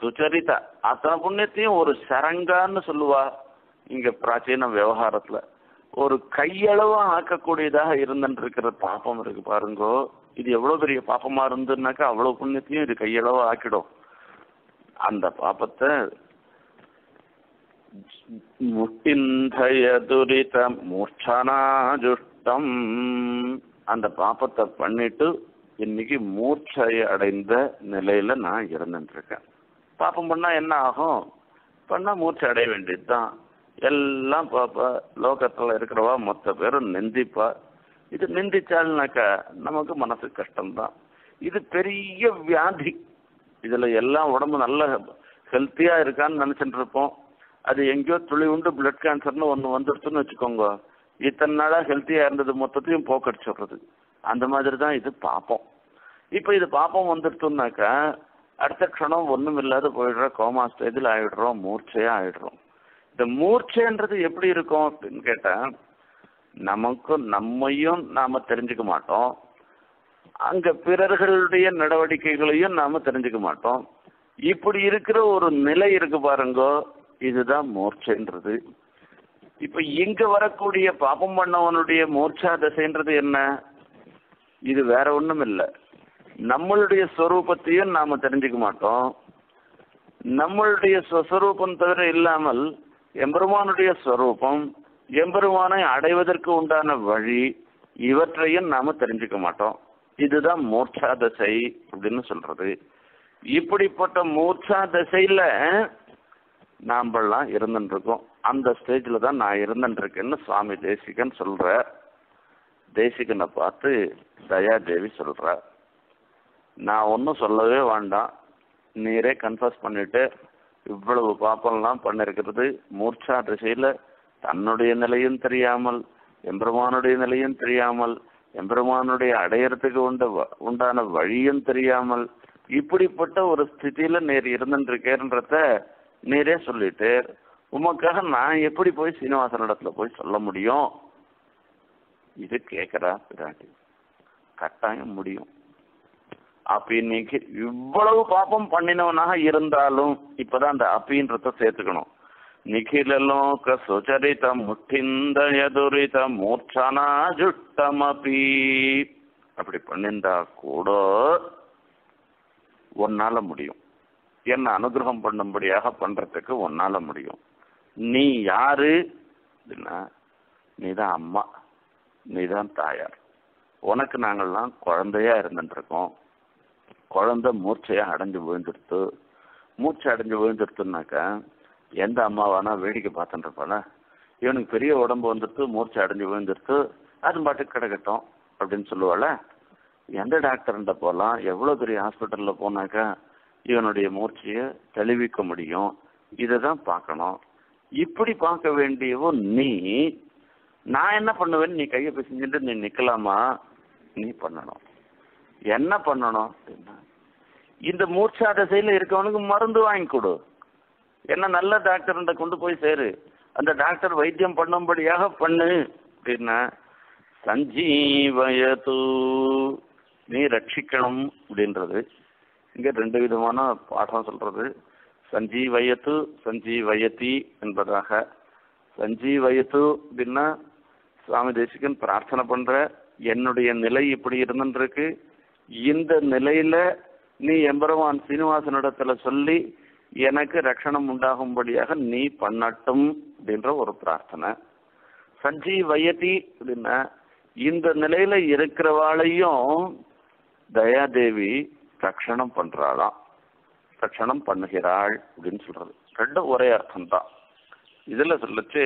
சுச்சரித்த அத்தனை புண்ணியத்தையும் ஒரு சரங்கான்னு சொல்லுவா இங்கே பிராச்சீன விவகாரத்தில், ஒரு கையளவாக ஆக்கக்கூடியதாக இருந்துருக்கிற பாப்பம் இருக்கு பாருங்கோ. இது எவ்வளோ பெரிய பாப்பமாக இருந்துன்னாக்கா அவ்வளோ புண்ணியத்தையும் இது கையளவாக ஆக்கிடும். அந்த பாப்பத்தை முட்டிந்தய துரித மூர்ச்சனாஜுஷ்டம், அந்த பாப்பத்தை பண்ணிட்டு இன்னைக்கு மூர்ச்சை அடைந்த நிலையில் நான் இருந்துட்டுருக்கேன். பாப்பம் பண்ணால் என்ன ஆகும்? பண்ணால் மூர்ச்சை அடைய வேண்டியது தான். எல்லாம் பாப்பா லோகத்தில் இருக்கிறவா மொத்த பேரும் நிந்திப்பா. இது நிந்திச்சாள்னாக்கா நமக்கு மனசு கஷ்டம்தான். இது பெரிய வியாதி. இதில் எல்லாம் உடம்பு நல்ல ஹெல்த்தியாக இருக்கான்னு நினச்சிட்டு இருப்போம். அது எங்கேயோ துளி உண்டு பிளட் கேன்சர்னு ஒன்று வந்துடுச்சுன்னு வச்சுக்கோங்க. இத்தனை நாளாக ஹெல்த்தியாக இருந்தது மொத்தத்தையும் போக்கடிச்சுடுறது. அந்த மாதிரி தான் இது பாப்போம். இப்போ இது பாப்பம் வந்துடுச்சுன்னாக்கா அடுத்த க்ஷணம் ஒன்றும் இல்லாத போயிடுற கோமா ஸ்டேஜில் ஆகிடுறோம், மூர்ச்சையாக ஆகிடுறோம். இந்த மூர்ச்சைன்றது எப்படி இருக்கும் அப்படின்னு கேட்டால், நமக்கும் நம்மையும் நாம் தெரிஞ்சுக்க மாட்டோம், அங்கே பிறர்களுடைய நடவடிக்கைகளையும் நாம் தெரிஞ்சுக்க மாட்டோம். இப்படி இருக்கிற ஒரு நிலை இருக்கு பாருங்கோ, இதுதான் மூர்ச்சைன்றது. இப்போ இங்கே வரக்கூடிய பாப்பம் பண்ணவனுடைய மூர்ச்சா தசைன்றது என்ன? இது வேற ஒன்றும் இல்லை, நம்மளுடைய ஸ்வரூபத்தையும் நாம் தெரிஞ்சுக்க மாட்டோம். நம்மளுடைய ஸ்வஸ்வரூபம் தவிர இல்லாமல் எம்பெருமானுடைய ஸ்வரூபம், எம்பெருமானை அடைவதற்கு உண்டான வழி, இவற்றையும் நாம் தெரிஞ்சுக்க மாட்டோம். இதுதான் மூர்ச்சா தசை அப்படின்னு சொல்கிறது. இப்படிப்பட்ட மூர்ச்சா தசையில் நாம்பெல்லாம் இருந்துட்டுருக்கோம். அந்த ஸ்டேஜில் தான் நான் இருந்துட்டுருக்கேன்னு சுவாமி தேசிகன் சொல்கிறார். தேசிகனை பார்த்து தயாதேவி சொல்கிறார், நான் ஒன்றும் சொல்லவே வேண்டாம், நீரே கன்ஃபஸ் பண்ணிவிட்டு இவ்வளவு பாப்பம்லாம் பண்ணிருக்கிறது மூர்ச்சா திசையில். தன்னுடைய நிலையும் தெரியாமல், எம்பெருமானுடைய நிலையும் தெரியாமல், எம்பெருமானுடைய அடையறதுக்கு உண்டான வழியும் தெரியாமல் இப்படிப்பட்ட ஒரு ஸ்திதியில் நீர் இருந்துட்டுருக்கேன்றத நீரே சொல்லிட்டு உமக்காக நான் எப்படி போய் சீனிவாசன் இடத்துல போய் சொல்ல முடியும்? இது கேட்குறா பிராட்டி. கட்டாயம் முடியும். அப்படின்னைக்கு இவ்வளவு பாப்பம் பண்ணினவனாக இருந்தாலும், இப்போதான் அந்த அப்படின்றத சேர்த்துக்கணும், நிகிலலோக சுச்சரித முட்டிந்தய துரித மூர்ச்சனா ஜுட்டம் அப்பி, அப்படி பண்ணிருந்தா கூட ஒன்னால முடியும். என்ன அனுகிரகம் பண்ணும்படியாக பண்றதுக்கு ஒன்னால முடியும். நீ யாரு அப்படின்னா, நீதான் அம்மா, நீதான் தாயார். உனக்கு நாங்கள்லாம் குழந்தையா இருந்துட்டுருக்கோம். குழந்தை மூர்ச்சையாக அடைஞ்சு விழுந்துடுத்து. மூர்ச்சை அடைஞ்சு விழுந்துடுத்துனாக்கா எந்த அம்மாவானா வேடிக்கை பார்த்துட்டுருப்பாள, இவனுக்கு பெரிய உடம்பு வந்துடுத்து மூர்ச்சை அடைஞ்சு விழுந்துடுத்து அது பாட்டுக்கு கிடக்கட்டும் அப்படின்னு சொல்லுவாள். எந்த டாக்டர்கிட்ட போகலாம், எவ்வளோ பெரிய ஹாஸ்பிட்டலில் போனாக்கா இவனுடைய மூர்ச்சையை தெளிவிக்க முடியும்? இதை தான் பார்க்கணும். இப்படி பார்க்க வேண்டியவோ நீ. நான் என்ன பண்ணுவேன்னு நீ கையை பிசைஞ்சிட்டு நீ நிற்கலாமா? நீ பண்ணணும். என்ன பண்ணணும் அப்படின்னா, இந்த மூர்ச்சா திசையில் இருக்கவனுக்கு மருந்து வாங்கி கொடு. என்ன நல்ல டாக்டர்கிட்ட கொண்டு போய் சேரு, அந்த டாக்டர் வைத்தியம் பண்ணும்படியாக பண்ணு அப்படின்னா, சஞ்சீவயது, நீ ரட்சிக்கணும் அப்படின்றது. இங்கே ரெண்டு விதமான பாடம் சொல்கிறது. சஞ்சீவயது சஞ்சீவயதி என்பதாக. சஞ்சீவயது அப்படின்னா சுவாமி தேசிகன் பிரார்த்தனை பண்ற, என்னுடைய நிலை இப்படி இருந்துருக்கு, இந்த நிலையில நீ எம்பெருமான் சீனிவாசனிடத்துல சொல்லி எனக்கு ரட்சணம் உண்டாகும்படியாக நீ பண்ணட்டும் அப்படின்ற ஒரு பிரார்த்தனை. சஞ்சீவயதி அப்படின்னா இந்த நிலையில இருக்கிறவாளையும் தயாதேவி ரட்சணம் பண்றாளாம், ரட்சணம் பண்ணுகிறாள் அப்படின்னு சொல்றது. ரெண்டும் ஒரே அர்த்தம்தான். இதுல சொல்லச்சு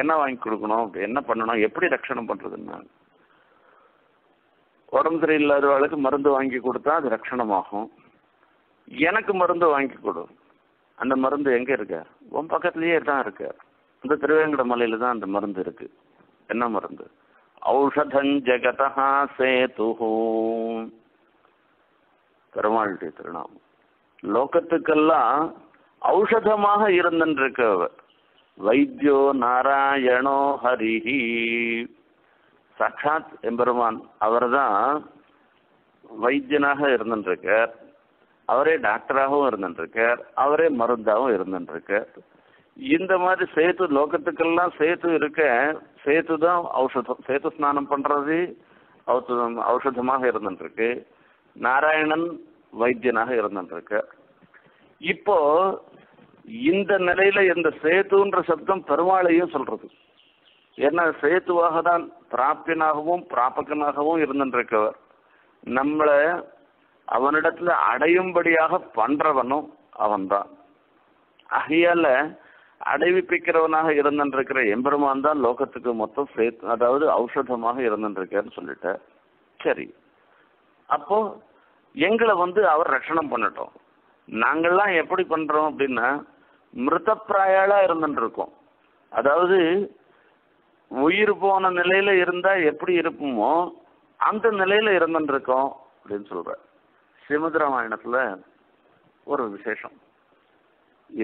என்ன வாங்கி கொடுக்கணும், என்ன பண்ணணும், எப்படி ரட்சணம் பண்றதுன்னா உடம்பு சரியில்லாதவாளுக்கு மருந்து வாங்கி கொடுத்தா அது ரட்சணமாகும். எனக்கு மருந்து வாங்கி கொடு, அந்த மருந்து எங்க இருக்க, உன் பக்கத்துலயே தான் இருக்க, இந்த திருவேங்கட மலையில தான் அந்த மருந்து இருக்கு. என்ன மருந்து? ஔஷதஞ்சகதா சேதுஹூ, பெருமாளுடைய திருநாமம். லோகத்துக்கெல்லாம் ஔஷதமாக இருந்திருக்க வைத்தியோ நாராயணோ ஹரிஹி, சாட்சாத் எம்பெருமான் அவர் தான் வைத்தியனாக இருந்துருக்கார், அவரே டாக்டராகவும் இருந்துருக்கார், அவரே மருந்தாகவும் இருந்துருக்கார். இந்த மாதிரி சேத்து லோகத்துக்கெல்லாம் சேத்து இருக்க, சேத்து தான் ஔஷதம். சேத்து ஸ்நானம் பண்ணுறது ஔஷதமாக இருந்துருக்கு, நாராயணன் வைத்தியனாக இருந்துருக்கார். இப்போ இந்த நிலையில இந்த சேத்துன்ற சப்தம் பெருமாளையும் சொல்றது. ஏன்னா சேத்துவாக தான் பிராப்தியனாகவும் பிராபகனாகவும் இருந்துருக்கவர், நம்மளை அவனிடத்துல அடையும்படியாக பண்றவனும் அவன்தான். ஆகையால அடைவிப்பிக்கிறவனாக இருந்துருக்கிற எம்பெருமான் தான் லோகத்துக்கு மொத்தம் சேத்து, அதாவது ஔஷதமாக இருந்துருக்காருன்னு சொல்லிட்ட. சரி, அப்போ எங்களை அவர் ரட்சணம் பண்ணட்டும். நாங்கள்லாம் எப்படி பண்றோம் அப்படின்னா மிருதப்பிராயாளா இருந்துருக்கோம். அதாவது உயிர் போன நிலையில இருந்தா எப்படி இருப்போமோ அந்த நிலையில இருந்துருக்கோம் அப்படின்னு சொல்ற. ஸ்ரீமத் ராமாயணத்துல ஒரு விசேஷம்.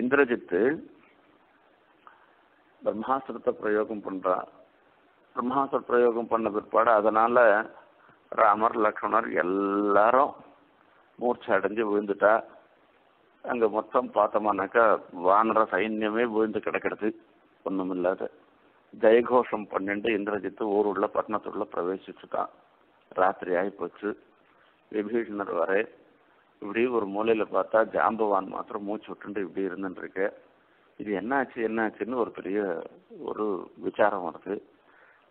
இந்திரஜித்து பிரம்மாஸ்திரத்தை பிரயோகம் பண்றா. பிரம்மாஸ்திர பிரயோகம் பண்ண பிற்பாடு அதனால ராமர் லக்ஷ்மணர் எல்லாரும் மூர்ச்சை அடைஞ்சு விழுந்துட்டா. அங்கே மொத்தம் பார்த்தோம்னாக்கா வானர சைன்யமே விழுந்து கிடக்கிறது, ஒன்றும் இல்லாத. ஜெயகோஷம் பண்ணிட்டு இந்திரஜித்து ஊருள்ள பட்டணத்துள்ள பிரவேசிச்சுட்டான். ராத்திரி ஆகி போச்சு. விபீஷணர் வரே, இப்படி ஒரு மூலையில் பார்த்தா ஜாம்பவான் மாத்திரம் மூச்சு விட்டுண்டு இப்படி இருந்துருக்கு. இது என்னாச்சு என்னாச்சுன்னு ஒரு பெரிய ஒரு விசாரம் வருது.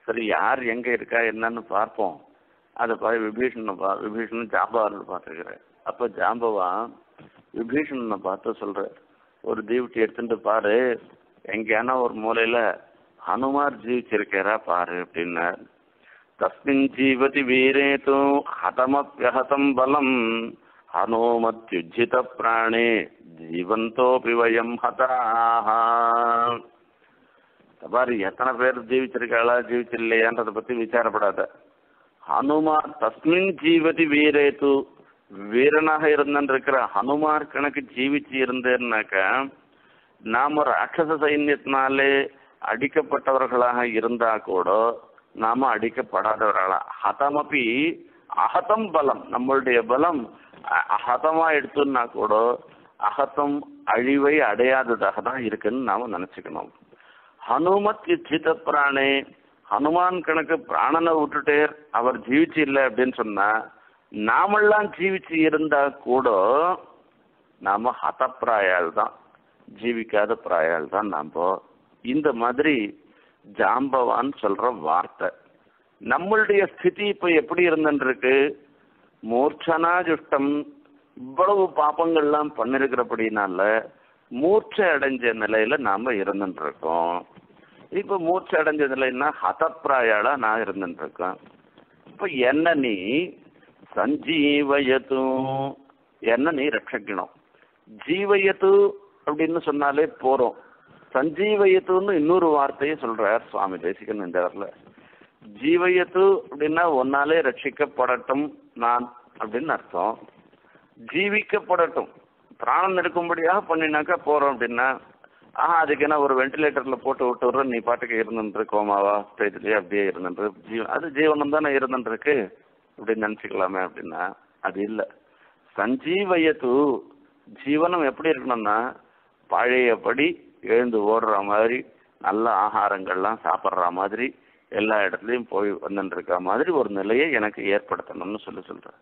சரி, யார் எங்கே இருக்கா என்னன்னு பார்ப்போம். அதை பார்த்து விபீஷணன் ஜாம்பவான்னு பார்த்துருக்குறேன். அப்போ ஜாம்பவான் விபீஷணனை பார்த்து சொல்ற, ஒரு தீவட்டி எடுத்துட்டு பாரு, எங்கேனா ஒரு மூலையில ஹனுமார் ஜீவிச்சிருக்கிறா பாரு அப்படின்னா. தஸ்மின் ஜீவதி வீரேது ஹதமப்யஹதம் பலம் ஹனோமத்யுஜித பிராணே ஜீவந்தோபி வயம் ஹதாஹ. பாரு, எத்தனை பேர் ஜீவிச்சிருக்காளா ஜீவிச்சில்லையான்றதை பத்தி விசாரப்படாத. ஹனுமார் தஸ்மின் ஜீவதி வீரேது, வீரனாக இருந்திருக்கிற ஹனுமார் கணக்கு ஜீவிச்சு இருந்தேன்னாக்க நாம் ஒரு ராட்சச சைன்யத்தினாலே அடிக்கப்பட்டவர்களாக இருந்தா கூட நாம அடிக்கப்படாதவர்களா. ஹதமபி அஹதம் பலம், நம்மளுடைய பலம் அஹதமா எடுத்துன்னா கூட அஹதம் அழிவை அடையாததாக தான் இருக்குன்னு நாம நினைச்சுக்கணும். ஹனுமத் சித்த பிராணே, ஹனுமான் கணக்கு பிராணனை விட்டுட்டே அவர் ஜீவிச்சு இல்லை அப்படின்னு சொன்னா நாமெல்லாம் ஜீவிச்சு இருந்தா கூட நாம ஹதப்பிராயால் தான், ஜீவிக்காத பிராயால் தான் நாம. இந்த மாதிரி ஜாம்பவான் சொல்ற வார்த்தை. நம்மளுடைய ஸ்திதி இப்ப எப்படி இருந்துருக்கு? மூர்ச்சனா ஜுஷ்டம், இவ்வளவு பாப்பங்கள்லாம் பண்ணிருக்கிறபடினால மூர்ச்சை அடைஞ்ச நிலையில நாம இருந்துருக்கோம். இப்ப மூர்ச்சை அடைஞ்ச நிலைன்னா ஹதப்பிராயாலா நான் இருந்துருக்கேன். இப்ப என்ன நீ சஞ்சீவயது, என்ன நீ ரட்சிக்கணும். ஜீவயது அப்படின்னு சொன்னாலே போறோம். சஞ்சீவயத்துன்னு இன்னொரு வார்த்தையை சொல்றார் சுவாமி தேசிகன் இந்த இடத்துல. ஜீவயது அப்படின்னா ஒன்னாலே ரட்சிக்கப்படட்டும் நான் அப்படின்னு அர்த்தம். ஜீவிக்கப்படட்டும், பிராணம் எடுக்கும்படியாக பண்ணினாக்கா போறோம் அப்படின்னா அதுக்கு என்ன ஒரு வென்டிலேட்டர்ல போட்டு விட்டு விடுற, நீ பாட்டுக்கு இருந்துட்டு கோமாவா ஸ்டேஜ்லயே அப்படியே இருந்துட்டு அது ஜீவனம் தானே இருந்துருக்கு அப்படின்னு நினைச்சுக்கலாமே அப்படின்னா அது இல்லை. சஞ்சீவயது ஜீவனம் எப்படி இருக்கணும்னா பழையபடி எழுந்து ஓடுற மாதிரி நல்ல ஆகாரங்கள்லாம் சாப்பிட்ற மாதிரி எல்லா இடத்துலையும் போய் வந்துட்டு இருக்க மாதிரி ஒரு நிலையை எனக்கு ஏற்படுத்தணும்னு சொல்கிறேன்.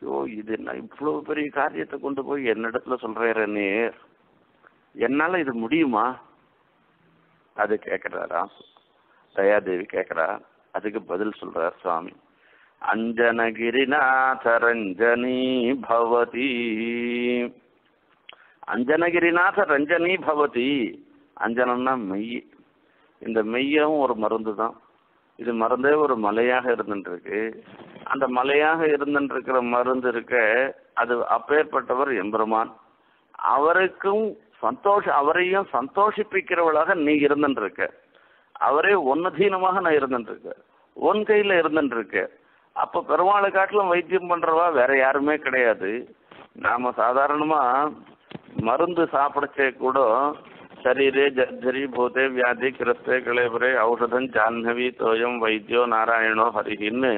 ஸோ இது நான் இவ்வளோ பெரிய காரியத்தை கொண்டு போய் என்னிடத்துல சொல்கிறேன், என்னால் இது முடியுமா அது கேட்குறாரா தயாதேவி கேட்குறா. அதுக்கு பதில் சொல்கிறார் சுவாமி. அஞ்சனகிரிநாத ரஞ்சனி பவதி. அஞ்சனம்னா மெய். இந்த மெய்யும் ஒரு மருந்து தான். இது மருந்தே ஒரு மலையாக இருந்துருக்கு. அந்த மலையாக இருந்துருக்கிற மருந்து இருக்க அது அப்பேற்பட்டவர் எம்பெருமான். அவருக்கும் அவரையும் சந்தோஷிப்பிக்கிறவளாக நீ இருந்துருக்க. அவரே ஒன்னதீனமாக நான் இருந்துருக்கேன், ஒன் கையில் இருந்துருக்கேன். அப்போ பெருமாளை காட்டிலும் வைத்தியம் பண்ணுறவா வேற யாருமே கிடையாது. நாம் சாதாரணமாக மருந்து சாப்பிடச்சே கூட சரீரே ஜர்ஜரி பூதே வியாதி கிரஸ்தே கிளேபரே ஔஷதம் ஜாஹ்னவி தோயம் வைத்தியோ நாராயணோ ஹரிஹின்னு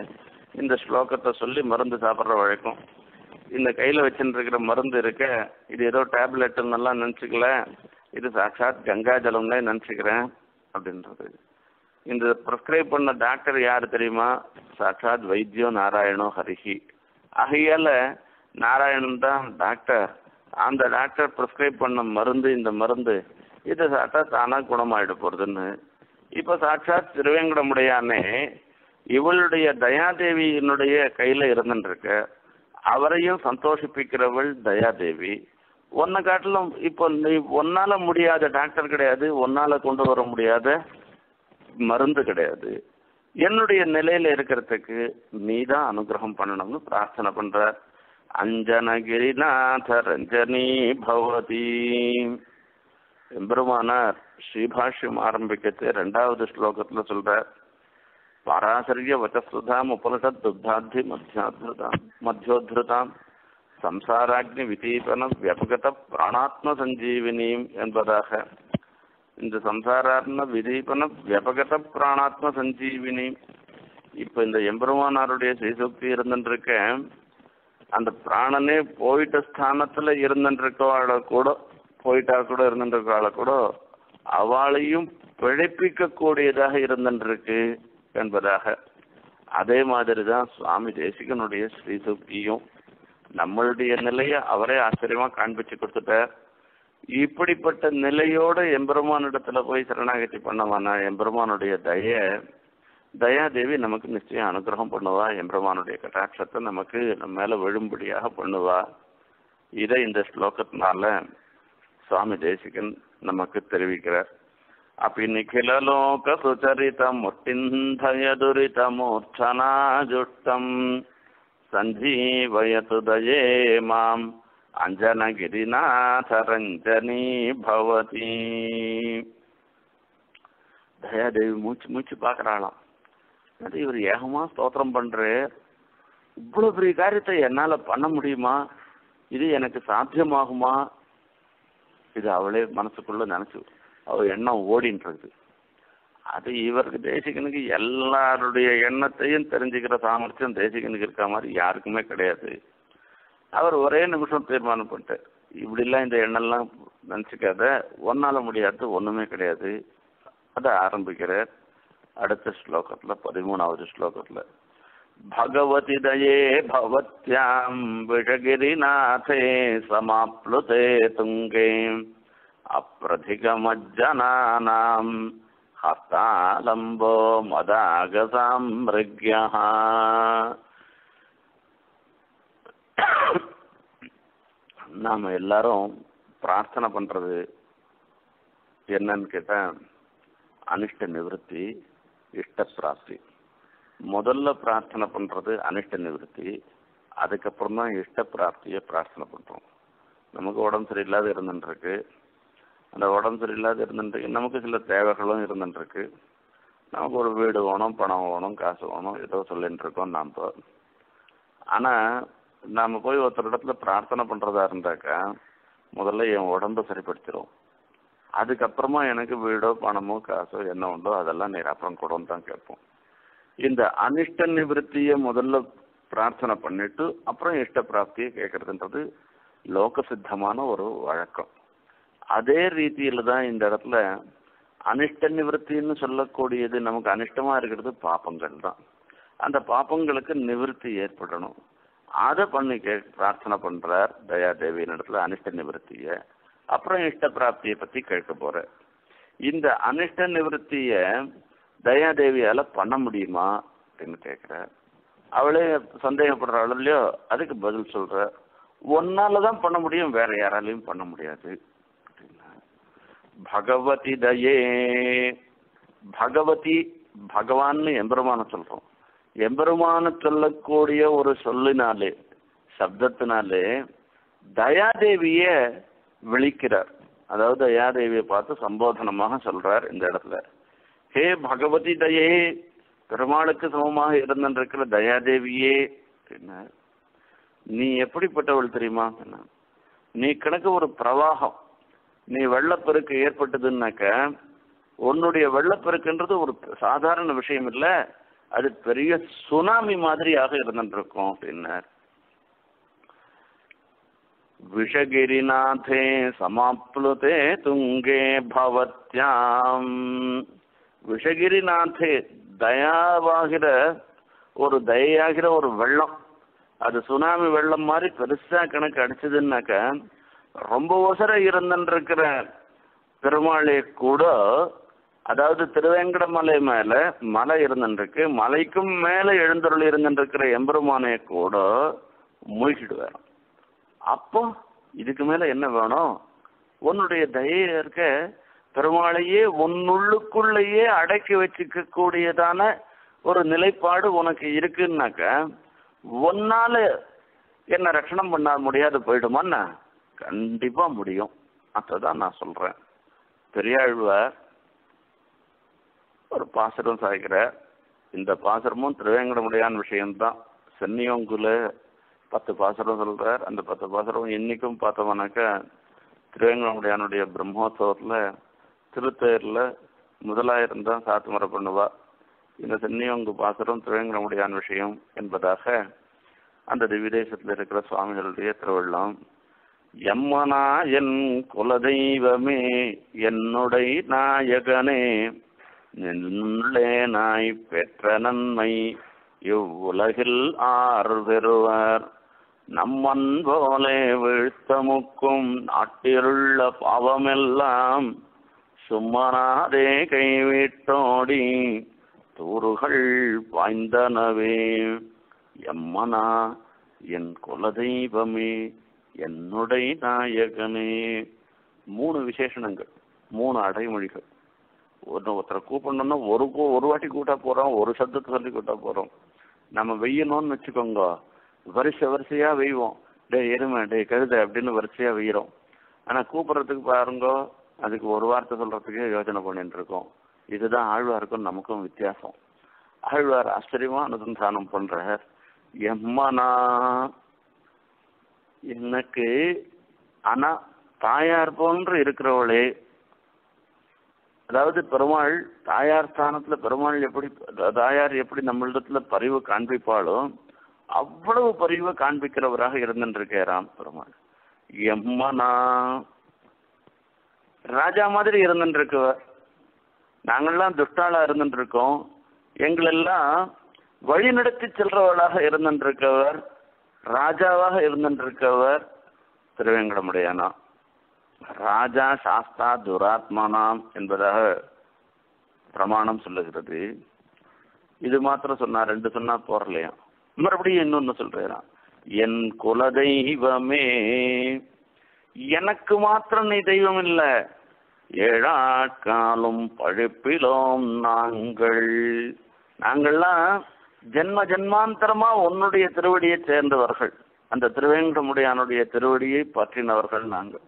இந்த ஸ்லோகத்தை சொல்லி மருந்து சாப்பிட்ற வழக்கம். இந்த கையில் வச்சுட்டு இருக்கிற மருந்து இருக்க இது ஏதோ டேப்லெட்டுன்னெல்லாம் நினச்சிக்கல, இது சாட்சாத் கங்கா ஜலம்னே நினச்சிக்கிறேன் அப்படின்றது. இந்த ப்ரிஸ்கிரைப் பண்ண டாக்டர் யார் தெரியுமா? சாட்சாத் வைத்தியோ நாராயணோ ஹரிஹி. ஆகையால் நாராயணன் தான் டாக்டர். அந்த டாக்டர் ப்ரிஸ்கிரைப் பண்ண மருந்து இந்த மருந்து இதை சாப்பிட்டா தானாக குணமாயிட போகிறதுன்னு. இப்போ சாட்சாத் திருவேங்கடமுடையானே இவளுடைய தயாதேவியினுடைய கையில் இருந்துருக்க. அவரையும் சந்தோஷிப்பிக்கிறவள் தயாதேவி. ஒன்றை காட்டிலும் இப்போ நீ ஒன்னால் முடியாத டாக்டர் கிடையாது, ஒன்னால் கொண்டு வர முடியாத மருந்து கிடையாது. என்னுடைய நிலையில் இருக்கிறதுக்கு நீ தான் அனுகிரகம் பண்ணணும்னு பிரார்த்தனை பண்ணுறார். அஞ்சனகிரிநாத ரஞ்சனி பவதி. எம்பெருமானார் ஸ்ரீபாஷ்யம் ஆரம்பிக்கிறது ரெண்டாவது ஸ்லோகத்தில் சொல்கிறார். பாராசரிய வச்சசுதாம் உபனிஷத் துப்தாத்தி மத்தியோத்ருதாம் சம்சாராக்னி விதீபனம் வியபகத பிராணாத்ம சஞ்சீவினியும் என்பதாக. இந்த சம்சாராத்ம விதீபனம் வியபகத பிராணாத்ம சஞ்சீவினி. இப்போ இந்த எம்பெருமானாருடைய ஸ்ரீசக்தி இருந்துருக்க அந்த பிராணனே போயிட்ட ஸ்தானத்தில் இருந்துருக்கவாழ கூட போயிட்டா கூட இருந்துருக்கால கூட அவளையும் பிழைப்பிக்க கூடியதாக இருந்துருக்கு என்பதாக. அதே மாதிரி தான் சுவாமி தேசிகனுடைய ஸ்ரீசூக்தியும் நம்மளுடைய நிலையை அவரே ஆச்சரியமா காண்பிச்சு கொடுத்துட்டார். இப்படிப்பட்ட நிலையோட எம்பெருமானிடத்துல போய் சரணாகதி பண்ணவானா எம்பெருமானுடைய தயாதேவி நமக்கு நிச்சயம் அனுகிரகம் பண்ணுவா. எம்பெருமானுடைய கட்டாட்சத்தை நமக்கு நம்ம மேல விழும்படியாக பண்ணுவா. இதை இந்த ஸ்லோகத்தினால சுவாமி தேசிகன் நமக்கு தெரிவிக்கிறார். அப்படி நிகிலோக சுச்சரிதம் முட்டிந்தயதுரிதமூர்ச்சனாஜுஷ்டம் சஞ்சீவயது தயே மாம் அஞ்சனகிரிநாதரஞ்சனி பவதி. தயாதேவி மூச்சு மூச்சு பார்க்குறாளாம். அது இவர் ஏகமாக ஸ்தோத்திரம் பண்ணுறார். இவ்வளோ பெரிய காரியத்தை என்னால் பண்ண முடியுமா? இது எனக்கு சாத்தியமாகுமா? இது அவளே மனசுக்குள்ள நினச்சி அவள் எண்ணம் ஓடின்றது. அது இவருக்கு தேசிகனுக்கு எல்லாருடைய எண்ணத்தையும் தெரிஞ்சுக்கிற சாமர்த்தியம் தேசிகனுக்கு இருக்க மாதிரி யாருக்குமே கிடையாது. அவர் ஒரே நிமிஷம் தீர்மானம் பண்ணிட்டார், இப்படிலாம் இந்த எண்ணெல்லாம் நினச்சிக்காத, ஒன்னால் முடியாது, ஒன்றுமே கிடையாது. அதை ஆரம்பிக்கிறார் அடுத்த ஸ்லோகத்தில் 13வது ஸ்லோகத்தில். பகவதி தயே பவத்யாம் விஷகிரிநாதே சமாப்ளுதே துங்கே அப்ரதிகமஜ்ஜனானாம் ஹஸ்தாலம்போ மதாகசாம் மிருக்யா. நாம் எல்லாரும் பிரார்த்தனை பண்ணுறது என்னன்னு கேட்டால் அனிஷ்ட நிவர்த்தி இஷ்ட பிராப்தி. முதல்ல பிரார்த்தனை பண்ணுறது அனிஷ்ட நிவர்த்தி, அதுக்கப்புறம் தான் இஷ்ட பிராப்தியை பிரார்த்தனை பண்ணுறோம். நமக்கு உடம்பு சரியில்லாத இருந்துருக்கு. அந்த உடம்பு சரியில்லாத இருந்துருக்கு நமக்கு சில தேவைகளும் இருந்துருக்கு. நமக்கு ஒரு வீடு வேணும், பணம் வேணும், காசு வேணும், ஏதோ சொல்லிட்டுருக்கோம் நாம். ஆனால் நாம் போய் ஒருத்தர் இடத்துல பிரார்த்தனை பண்ணுறதா இருந்தாக்கா முதல்ல என் உடம்பை சரிப்படுத்திடும், அதுக்கப்புறமா எனக்கு வீடோ பணமோ காசோ என்ன உண்டோ அதெல்லாம் நீர் அப்புறம் கூடன்னு தான் கேட்போம். இந்த அனிஷ்ட நிவர்த்தியை முதல்ல பிரார்த்தனை பண்ணிட்டு அப்புறம் இஷ்ட பிராப்தியை கேட்கறதுன்றது लोक सिद्धमान और அதே ரீதியில தான் இந்த இடத்துல அனிஷ்ட நிவர்த்தின்னு சொல்லக்கூடியது நமக்கு அனிஷ்டமா இருக்கிறது பாபங்கள் தான். அந்த பாபங்களுக்கு நிவர்த்தி ஏற்படணும். அதை பண்ணி பிரார்த்தனை பண்றார் தயாதேவியின் இடத்துல அனிஷ்ட நிவர்த்தியை. அப்புறம் இஷ்ட பிராப்தியை பத்தி கேட்க போற. இந்த அனிஷ்ட நிவர்த்திய தயாதேவியால பண்ண முடியுமா அப்படின்னு கேட்கிறார். அவளே சந்தேகப்படுற அளவுலையோ அதுக்கு பதில் சொல்ற. ஒன்னாலதான் பண்ண முடியும், வேற யாராலையும் பண்ண முடியாது. भगवती दये भगवती भगवान एम्बेरुमान सोल्रोम एम्बेरुमान सोल्लकूडिय ओरु सोल्लिनाले शब्दत्तिनाले दयादेविये विलिक्किरार अदावदु दयादेविये पार्त्तु संबोधनमागा सोल्रार इंद इडत्तुल हे भगवती दये पेरुमाळुक्कु सममागा इरुंदिरुक्किற दयादेविये नी एप्पडिपट्टवळ तेरियुमा नी कणक्कु ओरु प्रवाहम நீ வெள்ளப்பெருக்கு ஏற்பட்டதுன்னாக்க உன்னுடைய வெள்ளப்பெருக்குன்றது ஒரு சாதாரண விஷயம் இல்லை, அது பெரிய சுனாமி மாதிரியாக இருந்துருக்கும் அப்படின்னார். விஷகிரிநாதே சமாப்ளுதே துங்கே பவத்யாம் விஷகிரிநாதே தயாவாகிற ஒரு தயாகிற ஒரு வெள்ளம், அது சுனாமி வெள்ளம் மாதிரி பெருசா கணக்கு அடிச்சதுன்னாக்க ரொம்ப ஒசர இருந்துருக்கிற பெருமாளே கூட, அதாவது திருவேங்கடமலை மேல மலை இருந்துருக்கு, மலைக்கும் மேல எழுந்தருள் இருந்துருக்கிற எம்பெருமானே கூட மூழ்கிடுவார். அப்போ இதுக்கு மேல என்ன வேணும்? உன்னுடைய தயையில இருக்க பெருமாளையே உன்னுள்ளுக்குள்ளேயே அடக்கி வச்சுக்க கூடியதான ஒரு நிலைப்பாடு உனக்கு இருக்குன்னாக்க ஒன்னால என்ன ரட்சணம் பண்ண முடியாது போயிடுமான்னா கண்டிப்பா முடியும். அதான் நான் சொல்றேன். பெரியாழ்வார் ஒரு பாசுரம் சாய்க்கிற. இந்த பாசுரமும் திருவேங்கடமுடையான் விஷயம்தான். சென்னியோங்குல 10 பாசுரம் சொல்றார். அந்த 10 பாசுரம் இன்னைக்கும் பார்த்தோம்னாக்கா திருவேங்கடமுடையானுடைய பிரம்மோத்சவத்துல திருத்தேர்ல முதலாயிரம் தான் சாத்துமரை பண்ணுவா. இந்த சென்னியோங்கு பாசுரம் திருவேங்கடமுடையான் விஷயம் என்பதாக அந்த திவ்யதேசத்துல இருக்கிற சுவாமிகளுடைய திருவள்ளம். यम्मना कुलदैवमे एन्नुडै नायगने निन्नुळे नाय पेत्र नन्मै इव्वुलगिल आर्वेरुवार नम्मन पोले वीழ்த்தமுக்கும் நாட்டிருள்ள பாவமெல்லாம் சும்மனாதே கைவிட்டோடி தூறுகள் பாய்ந்தனவே यम्मना என் குலதெய்வமே என்னுடைய நாயகனே. 3 விசேஷணங்கள், 3 அடைமொழிகள். ஒருத்தரை கூப்பிடணும்னா ஒரு வாட்டி கூட்டா போறோம், ஒரு சப்தத்தை சொல்லி கூட்டா போறோம். நம்ம வெய்யணும்னு வச்சுக்கோங்க, வரிசையா வெய்வோம். டே எருமை, டே கழுதை அப்படின்னு வரிசையா வெய்கிறோம். ஆனா கூப்பிடுறதுக்கு பாருங்க, அதுக்கு ஒரு வார்த்தை சொல்றதுக்கே யோசனை பண்ணிட்டு இருக்கோம். இதுதான் ஆழ்வாருக்கும் நமக்கும் வித்தியாசம். ஆழ்வார் ஆச்சரியமா அனுசந்தானம் பண்ற. எம்மனா எனக்கு ஆனா தாயார் போன்று இருக்கிறவளே, அதாவது பெருமாள் தாயார் ஸ்தானத்துல பெருமாள் எப்படி தாயார் எப்படி நம்மளிடத்துல பரிவு காண்பிப்பாளோ அவ்வளவு பரிவு காண்பிக்கிறவராக இருந்துருக்காராம் பெருமாள். எம்மனா ராஜா மாதிரி இருந்துருக்கவர். நாங்கள்லாம் துஷ்டாளா இருந்துருக்கோம், எங்களெல்லாம் வழி நடத்தி செல்றவளாக இருந்துருக்கவர், ராஜாவாக இருந்துருக்கவர் திருவேங்கடமுடையானா. ராஜா சாஸ்தா துராத்மானாம் என்பதாக பிரமாணம் சொல்லுகிறது. இது மாத்திரம் சொன்னா 2 சொன்னா போறலையா? மறுபடியும் இன்னொன்னு சொல்றான். என் குல தெய்வமே, எனக்கு மாத்திரம் நீ தெய்வம் இல்ல, ஏழாட்காலும் பழுப்பிலோம் நாங்கள்லாம் ஜென்ம ஜென்மாந்தரமா உன்னுடைய திருவடியை சேர்ந்தவர்கள், அந்த திருவேங்கடமுடையானுடைய திருவடியை பற்றினவர்கள் நாங்கள்.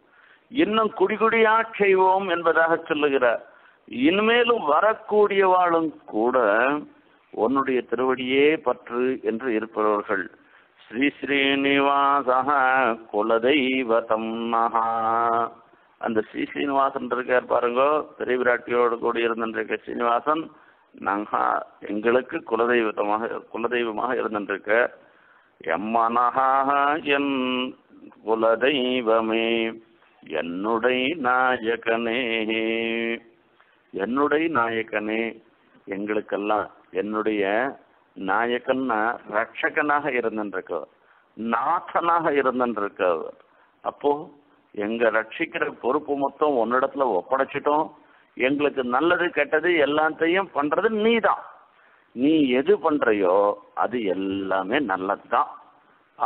இன்னும் குடிகுடியா செய்வோம் என்பதாக சொல்லுகிறார். இனிமேலும் வரக்கூடியவாளும் கூட உன்னுடைய திருவடியே பற்று என்று இருப்பவர்கள். ஸ்ரீ ஸ்ரீனிவாசஹ குலதெய்வதம் மகா. அந்த ஸ்ரீ ஸ்ரீனிவாசன் இருக்கார் பாருங்க, பெரிய விராட்டியோடு கூடி இருந்திருக்க ஸ்ரீனிவாசன் நாங்க எங்களுக்கு குலதெய்வமாக இருந்திருக்க. எம்மனஹா என் குலதெய்வமே என்னுடைய நாயகனே எங்களுக்கெல்லாம் என்னுடைய நாயகன்னா ரட்சகனாக இருந்திருக்கவர், நாதனாக இருந்திருக்கவர். அப்போ எங்க ரட்சிக்கிற பொறுப்பு மொத்தம் உன்னிடத்துல ஒப்படைச்சிட்டோம். எங்களுக்கு நல்லது கெட்டது எல்லாத்தையும் பண்றது நீதான். நீ எது பண்றையோ அது எல்லாமே நல்லதுதான்.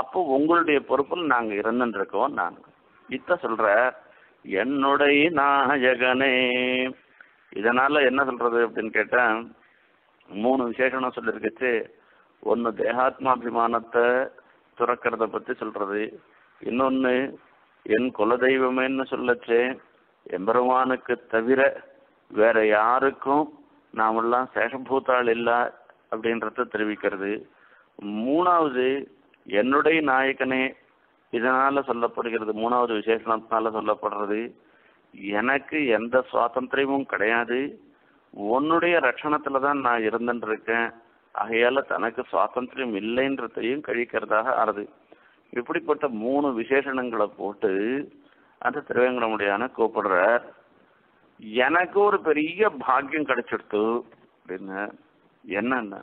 அப்போ உங்களுடைய பொறுப்பில் நாங்க இருந்திருக்கோம். நாங்க இத்த சொல்ற என்னுடைய நாயகனே. இதனால என்ன சொல்றது அப்படின்னு கேட்டா, மூணு விசேஷம் சொல்லிருக்கச்சு. ஒன்று தேகாத்மாபிமானத்தை துறக்கிறத பற்றி சொல்றது, இன்னொன்று என் குலதெய்வமேன்னு சொல்லச்சு, எம்பெருமானுக்கு தவிர வேற யாருக்கும் நாமெல்லாம் சேஷபூத்தாள் இல்லை அப்படின்றத தெரிவிக்கிறது, மூணாவது என்னுடைய நாயகனே இதனால் சொல்லப்படுகிறது, மூணாவது விசேஷத்தினால சொல்லப்படுறது. எனக்கு எந்த சுவாதந்திரமும் கிடையாது, உன்னுடைய ரட்சணத்தில் தான் நான் இருந்துருக்கேன், ஆகையால் தனக்கு சுவாதந்திரம் இல்லைன்றதையும் கழிக்கிறதாக ஆறுது. இப்படிப்பட்ட மூணு விசேஷணங்களை போட்டு அந்த திருவேங்கடமுடியான கூப்பிடுறார். எனக்கு ஒரு பெரிய பாக்கியம் கிடைச்சிடுத்து அப்படின்னு. என்னன்னா,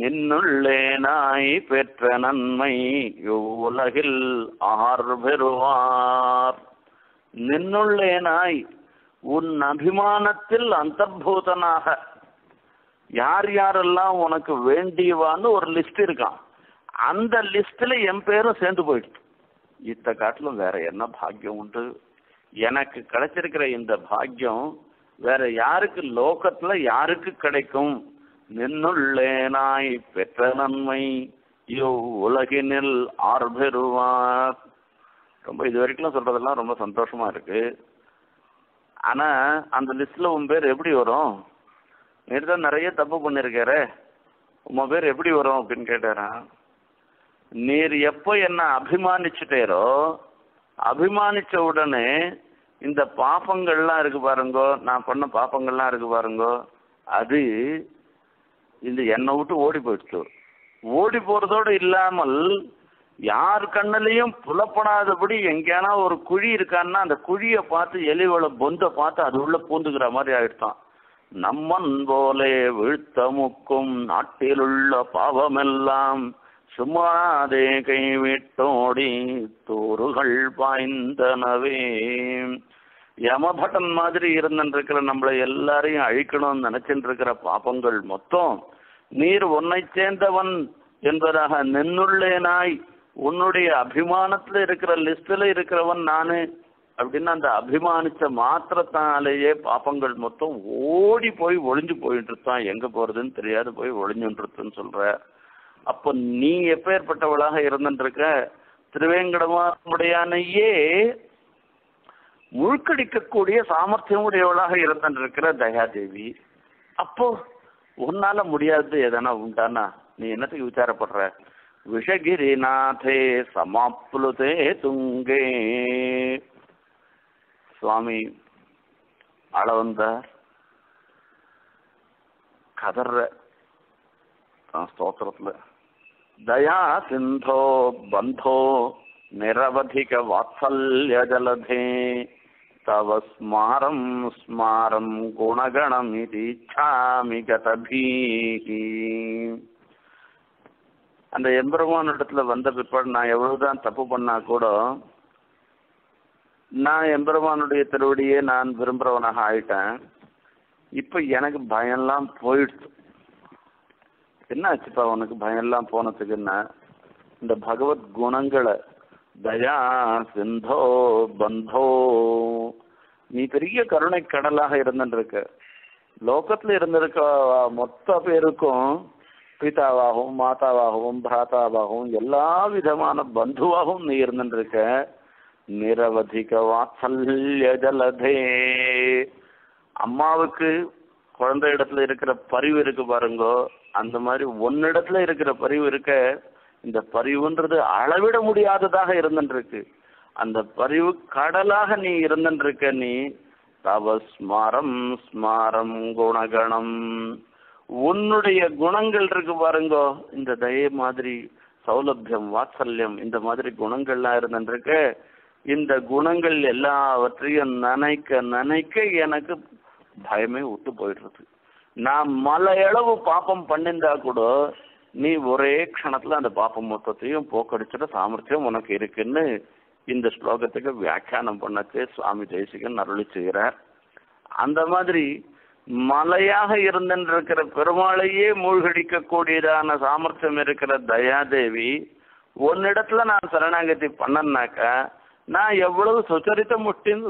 நின்னுள்ளே நாய் பெற்ற நன்மை உலகில் ஆர் பெறுவார். நின்னுள்ளே நாய் உன் அபிமானத்தில் அந்தர்பூதனாக யார் யாரெல்லாம் உனக்கு வேண்டியவான்னு ஒரு லிஸ்ட் இருக்கான். அந்த லிஸ்டில் என் பேரும் சேர்ந்து போயிடுச்சு. இத்த காட்டிலும் வேற என்ன பாக்கியம் உண்டு? எனக்கு கிடைச்சிருக்கிற இந்த பாக்கியம் வேற யாருக்கு லோகத்துல யாருக்கு கிடைக்கும்? நின்னுள்ளே நாய் பெற்ற நன்மை உலகினில் ஆர் பெறுவார். ரொம்ப இது வரைக்கும் சொல்றதெல்லாம் ரொம்ப சந்தோஷமா இருக்கு. ஆனா அந்த லிஸ்ட்ல உன் பேர் எப்படி வரும்? நீர் தான் நிறைய தப்பு பண்ணிருக்காரு, உன் பேர் எப்படி வரும் அப்படின்னு கேட்டாரான். நீர் எப்போ என்ன அபிமானிச்சுட்டேரோ, அபிமானிச்ச உடனே இந்த பாப்பங்கள்லாம் இருக்கு பாருங்கோ, நான் பண்ண பாப்பங்கள்லாம் இருக்கு பாருங்கோ, அது இந்த என்னை விட்டு ஓடி போயிடுச்சு. ஓடி போறதோடு இல்லாமல் யார் கண்ணிலையும் புலப்படாதபடி எங்கேனா ஒரு குழி இருக்கான்னா அந்த குழியை பார்த்து எலிவளை பொந்தை பார்த்து அது உள்ள பூந்துக்கிற மாதிரி ஆயிடுதான். நம்மன் போலே வீழ்த்த முக்கும் நாட்டிலுள்ள பாவமெல்லாம் சும்மாதே கைவிட்டோடி தோறுகள் பாய்ந்தனவே. யமபட்டன் மாதிரி இருந்துருக்கிற நம்மளை எல்லாரையும் அழிக்கணும்னு நினைச்சுட்டு இருக்கிற பாப்பங்கள் மொத்தம் நீர் உன்னை சேர்ந்தவன் என்பதாக நின்னுள்ளே நாய் உன்னுடைய அபிமானத்துல இருக்கிற லிஸ்ட்ல இருக்கிறவன் நானு அப்படின்னு அந்த அபிமானிச்ச மாத்திரத்தாலேயே பாப்பங்கள் மொத்தம் ஓடி போய் ஒளிஞ்சு போயிட்டு இருக்கான். எங்க போறதுன்னு தெரியாது போய் ஒளிஞ்சுட்டு இருக்குன்னு சொல்ற. அப்ப நீ எப்பேற்பட்டவளாக இருந்துருக்க, திருவேங்கடமுடையானையே முழுக்கடிக்கக்கூடிய சாமர்த்தியம் உடையவளாக இருந்துருக்கிற தயாதேவி. அப்போ உன்னால முடியாது எதனா உண்டானா? நீ என்னத்துக்கு விசாரப்படுற? விஷகிரிநாதே சமாப்ளுதே துங்கே. சுவாமி ஆள வந்தார், கதற ஸ்தோத்திரத்துல தயா சிந்தோ பந்தோ நிரவதிக வாத்சல்ய ஜலதே தவ ஸ்மாரம் ஸ்மாரம் குணகணம் இதிச்சாமி கதபீஹி. அந்த எம்பெருமான் இடத்துல வந்த பிற்பாடு நான் எவ்வளவுதான் தப்பு பண்ணா கூட நான் எம்பெருமானுடைய திருவடியே நான் விரும்புகிறவனாக ஆயிட்டேன். இப்போ எனக்கு பயம்லாம் போயிடுச்சு. என்ன ஆச்சுப்பா உனக்கு பயம்லாம் போனதுக்குன்னா, இந்த பகவத் குணங்களை தயா சிந்தோ பந்தோ, நீ பெரிய கருணை கடலாக இருந்துருக்க. லோகத்தில் இருந்திருக்க மொத்த பேருக்கும் பிதாவாகவும் மாதாவாகவும் பிராதாவாகவும் எல்லா விதமான பந்துவாகவும் நீ இருந்துருக்க. நிரவதிக வாத்சல்ய ஜலதே. அம்மாவுக்கு குழந்தை இடத்துல இருக்கிற பரிவு இருக்கு பாருங்கோ, அந்த மாதிரி ஒன்னிடத்துல இருக்கிற பரிவு இருக்க, இந்த பரிவுன்றது அளவிட முடியாததாக இருந்துருக்கு. அந்த பரிவு கடலாக நீ இருந்துருக்க. நீ தவ ஸ்மாரம் ஸ்மாரம் குணகணம், உன்னுடைய குணங்கள் இருக்கு பாருங்கோ இந்த தயை மாதிரி சௌலபியம் வாத்சல்யம் இந்த மாதிரி குணங்கள்லாம் இருந்துருக்கு. இந்த குணங்கள் எல்லாவற்றையும் நினைக்க நினைக்க எனக்கு பயமே விட்டு போயிடுறது. நான் மலையளவு பாப்பம் பண்ணிருந்தா கூட நீ ஒரே க்ஷணத்துல அந்த பாப்பம் மொத்தத்தையும் போக்கடிச்சுட சாமர்த்தியம் உனக்கு இருக்குன்னு இந்த ஸ்லோகத்துக்கு வியாக்கியானம் பண்ணக்கு சுவாமி தேசிகன் அருளி செய்கிறார். அந்த மாதிரி மலையாக இருந்திருக்கிற பெருமாளையே மூழ்கடிக்க கூடியதான சாமர்த்தியம் இருக்கிற தயாதேவி ஒன்னிடத்துல நான் சரணாகதி பண்ணனாக்கா நான் எவ்வளவு சுச்சரித்த முட்டின்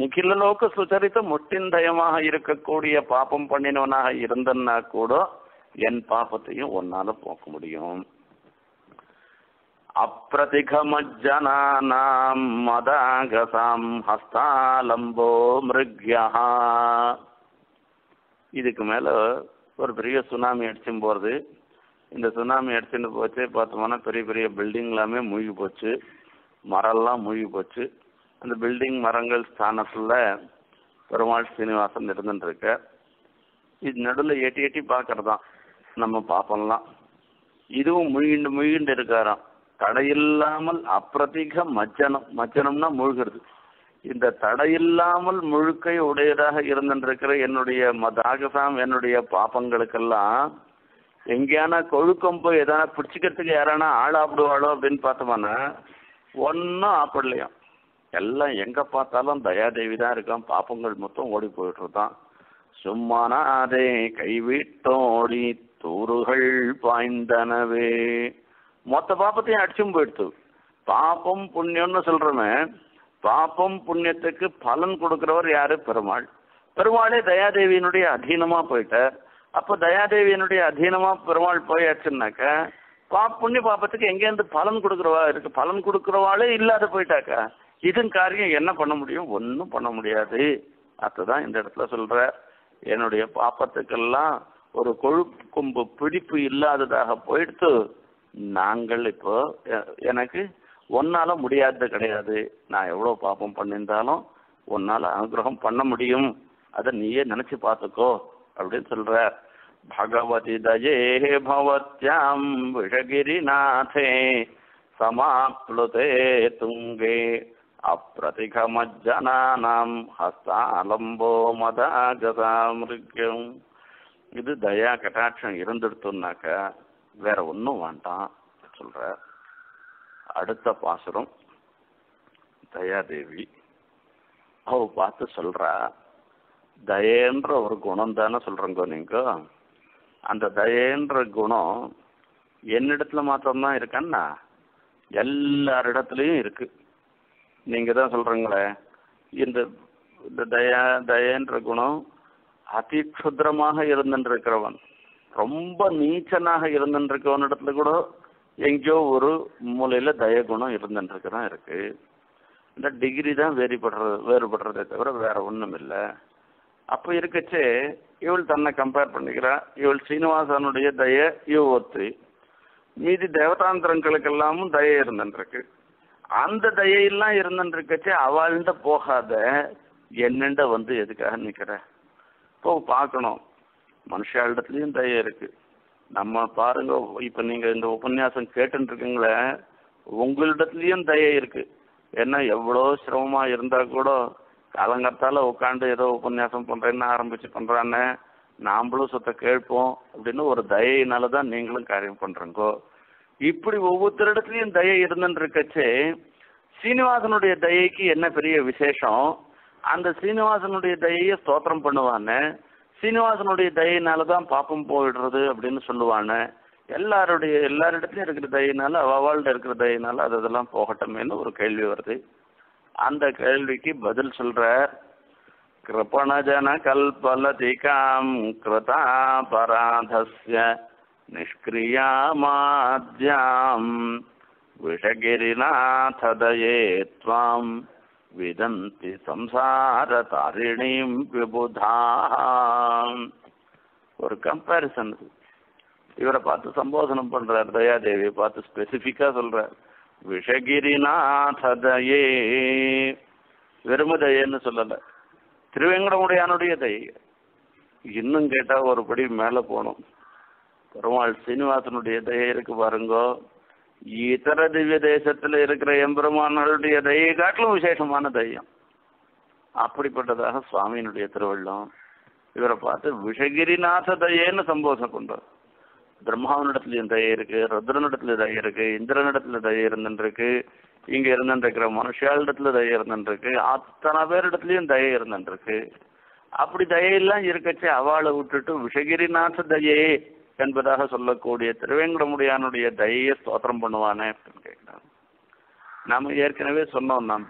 நிகிலலோக சுச்சரித்த முட்டின் தயமாக இருக்கக்கூடிய பாப்பம் பண்ணினவனாக இருந்தன்னா கூட என் பாப்பத்தையும் ஒன்னால போக்க முடியும். அப்ரதிகமஜ்ஜனானாம் மதாகசாம் ஹஸ்தாலம்போ மிருக்யா. இதுக்கு மேல ஒரு பெரிய சுனாமி அடிச்சும் போறது. இந்த சுனாமி அடிச்சுட்டு போச்சு பார்த்தோம்னா பெரிய பெரிய பில்டிங் எல்லாமே மூழ்கி போச்சு, மரம்லாம் மூழ்கி போச்சு. அந்த பில்டிங் மரங்கள் ஸ்தானத்துல பெருமாள் சீனிவாசன் இருந்துருக்கு. இது நடுவில் எட்டி எட்டி பார்க்கறதான் நம்ம பாப்பம்லாம். இதுவும் மூழ்கிண்டு மூழ்கிண்டு இருக்காராம் தடையில்லாமல். அப்பிரதிக மஜ்ஜனம், மஜ்ஜனம்னா மூழ்கிறது. இந்த தடையில்லாமல் முழுக்கை உடையதாக இருந்துருக்கிற என்னுடைய மதாகசாம் என்னுடைய பாப்பங்களுக்கெல்லாம் எங்கேயானா கொழுக்கம் போய் எதனா பிடிச்சிக்கிறதுக்கு யாரானா ஆளாப்பிடுவாளோ அப்படின்னு பார்த்தோம்னா ஒன்றும் ஆப்பிடலையாம். எல்லாம் எங்கே பார்த்தாலும் தயாதேவி தான் இருக்கான். பாப்பங்கள் மொத்தம் ஓடி போயிட்டுருதான். சும்மானாதே கைவிட்டோடி தூறுகள் பாய்ந்தனவே. மொத்த பாப்பத்தையும் அடிச்சும் போயிடுத்து. பாப்பம் புண்ணியம்னு சொல்கிறோமே, பாப்பம் புண்ணியத்துக்கு பலன் கொடுக்குறவர் யார்? பெருமாள். பெருமாளே தயாதேவியினுடைய அதீனமாக போயிட்டார். அப்போ தயாதேவியினுடைய அதீனமாக பெருமாள் போயாச்சுன்னாக்கா புண்ணிய பாப்பத்துக்கு எங்கேருந்து பலன் கொடுக்குறவா இருக்கு? பலன் கொடுக்குறவாளே இல்லாத போயிட்டாக்கா இதுவும் காரியம் என்ன பண்ண முடியும்? ஒன்றும் பண்ண முடியாது. அதுதான் இந்த இடத்துல சொல்கிற என்னுடைய பாப்பத்துக்கெல்லாம் ஒரு கொழுக்கொம்பு பிடிப்பு இல்லாததாக போயிடுத்து. நாங்கள் இப்போ எனக்கு ஒன்னால் முடியாதது கிடையாது. நான் எவ்வளோ பாப்பம் பண்ணியிருந்தாலும் ஒன்னால் அனுகிரகம் பண்ண முடியும். அதை நீயே நினச்சி பார்த்துக்கோ அப்படின்னு சொல்கிறார். பகவதி தயே பவத்யாம் விஷகிரிநாதே சமாப்ளுதே துங்கே அப்ரதிகமஜ்ஜனானாம் ஹஸ்தாலம்போ மதாகதாமிருக்யம். இது தயா கட்டாட்சம் இருந்துடுத்துனாக்கா வேற ஒன்றும் வேண்டாம் சொல்கிறார். அடுத்த பாசுரம் தயாதேவி அவ பார்த்து சொல்கிறா. தயன்ற ஒரு குணம் தானே சொல்கிறேங்கோ நீங்கள். அந்த தயன்ற குணம் என்னிடத்துல மாத்திரம்தான் இருக்கன்னா எல்லாரிடத்துலையும் இருக்குது. நீங்கள் தான் சொல்கிறீங்களே இந்த தயன்ற குணம் அதிக்ஷுத்ரமாக இருந்துருக்கிறவன், ரொம்ப நீச்சனாக இருந்துருக்கவனிடத்துல கூட எங்கேயோ ஒரு மூலையில் தயகுணம் இருந்துருக்கு தான் இருக்குது. இந்த டிகிரி தான் வேறுபடுறதே தவிர வேறு ஒன்றும் இல்லை. அப்போ இருக்கச்சே இவள் தன்னை கம்பேர் பண்ணிக்கிறா. இவள் சீனிவாசனுடைய தய யுவத்தி, மீதி தேவதாந்திரங்களுக்கெல்லாமும் தய இருந்துருக்கு. அந்த தயெல்லாம் இருந்துருக்கச்சே அவள்கிட்ட போகாத என்னண்ட வந்து எதுக்காக நிற்கிற? இப்போ பார்க்கணும் மனுஷாளிடத்துலையும் தய இருக்குது. நம்ம பாருங்க, இப்போ நீங்கள் இந்த உபன்யாசம் கேட்டுருக்கீங்களே உங்களிடத்துலையும் தய இருக்குது. ஏன்னா எவ்வளோ சிரமமாக இருந்தால் கூட காலங்கத்தால் உட்காந்து ஏதோ உபன்யாசம் பண்ணுறேன்னு ஆரம்பித்து பண்ணுறான்னு நாம்பளும் சொத்தை கேட்போம் அப்படின்னு ஒரு தயையினால தான் நீங்களும் காரியம் பண்ணுறங்கோ. இப்படி ஒவ்வொருத்தர் இடத்துலையும் தயை இருந்துருக்கச்சே சீனிவாசனுடைய தயைக்கு என்ன பெரிய விசேஷம்? அந்த சீனிவாசனுடைய தயையை ஸ்தோத்திரம் பண்ணுவான்னு, சீனிவாசனுடைய தயினால தான் பாப்பம் போயிடுறது அப்படின்னு சொல்லுவானு, எல்லாரிடத்துலையும் இருக்கிற தயினால அவள்கிட்ட இருக்கிற தயினால அது இதெல்லாம் போகட்டமேன்னு ஒரு கேள்வி வருது. அந்த கேள்விக்கு பதில் சொல்ற கிருபணஜன கல்பலதிகாம் கிருதா பராதஸ்ய நிஷ்கிரியா மாத்யாம் விஷகிரிநாத தயே த்வாம் விதந்தி சம்சார தாரிணீம் விபுதாம். ஒரு கம்பேரிசன். இவரை பார்த்து சம்போதனம் பண்றார் தயாதேவியை பார்த்து ஸ்பெசிஃபிக்காக சொல்றார். விஷகிரிநாத தயே, வெறும தயன்னு சொல்லலை, திருவேங்கடமுடையானுடைய தய. இன்னும் கேட்டால் ஒருபடி மேலே போகணும். பெருமாள் சீனிவாசனுடைய தய இருக்கு பாருங்கோ. इतर दिव्य देश एम्पेरुमान विशेषमान दैय्यम अप्पडिपट्टदाह स्वामीनुடைய திருவள்ளம் इवரை पार्त्तु विषगिरिनाथ दैय्यनु संबोधिक्कुंडार ब्रह्माविनुडत्तुलैयुम दैय्य इरुक्कु रुद्रनुडत्तुल दैय्य इरुक्कु इंद्रनुडत्तुल दैय्य इरुंदिरुक्कु इंग इरुंदिरुक्किற मनुष्यालुडत्तुल दैय्य इरुंदिरुक्कु अत्तनै पेरुडत्तुलैयुम दैय्य इरुंदिरुक्कु अप्पडि दैय्य एल्लाम इरुक्कच्चे अवाळै विट्टुट्टु विषगिरिनाथ दैय्ये என்பதாக சொல்லக்கூடிய திருவேங்கடமுடியானுடைய தைய ஸ்தோத்திரம் பண்ணுவானே அப்படின்னு கேட்குறாங்க. நாம் ஏற்கனவே சொன்னோம், நாம்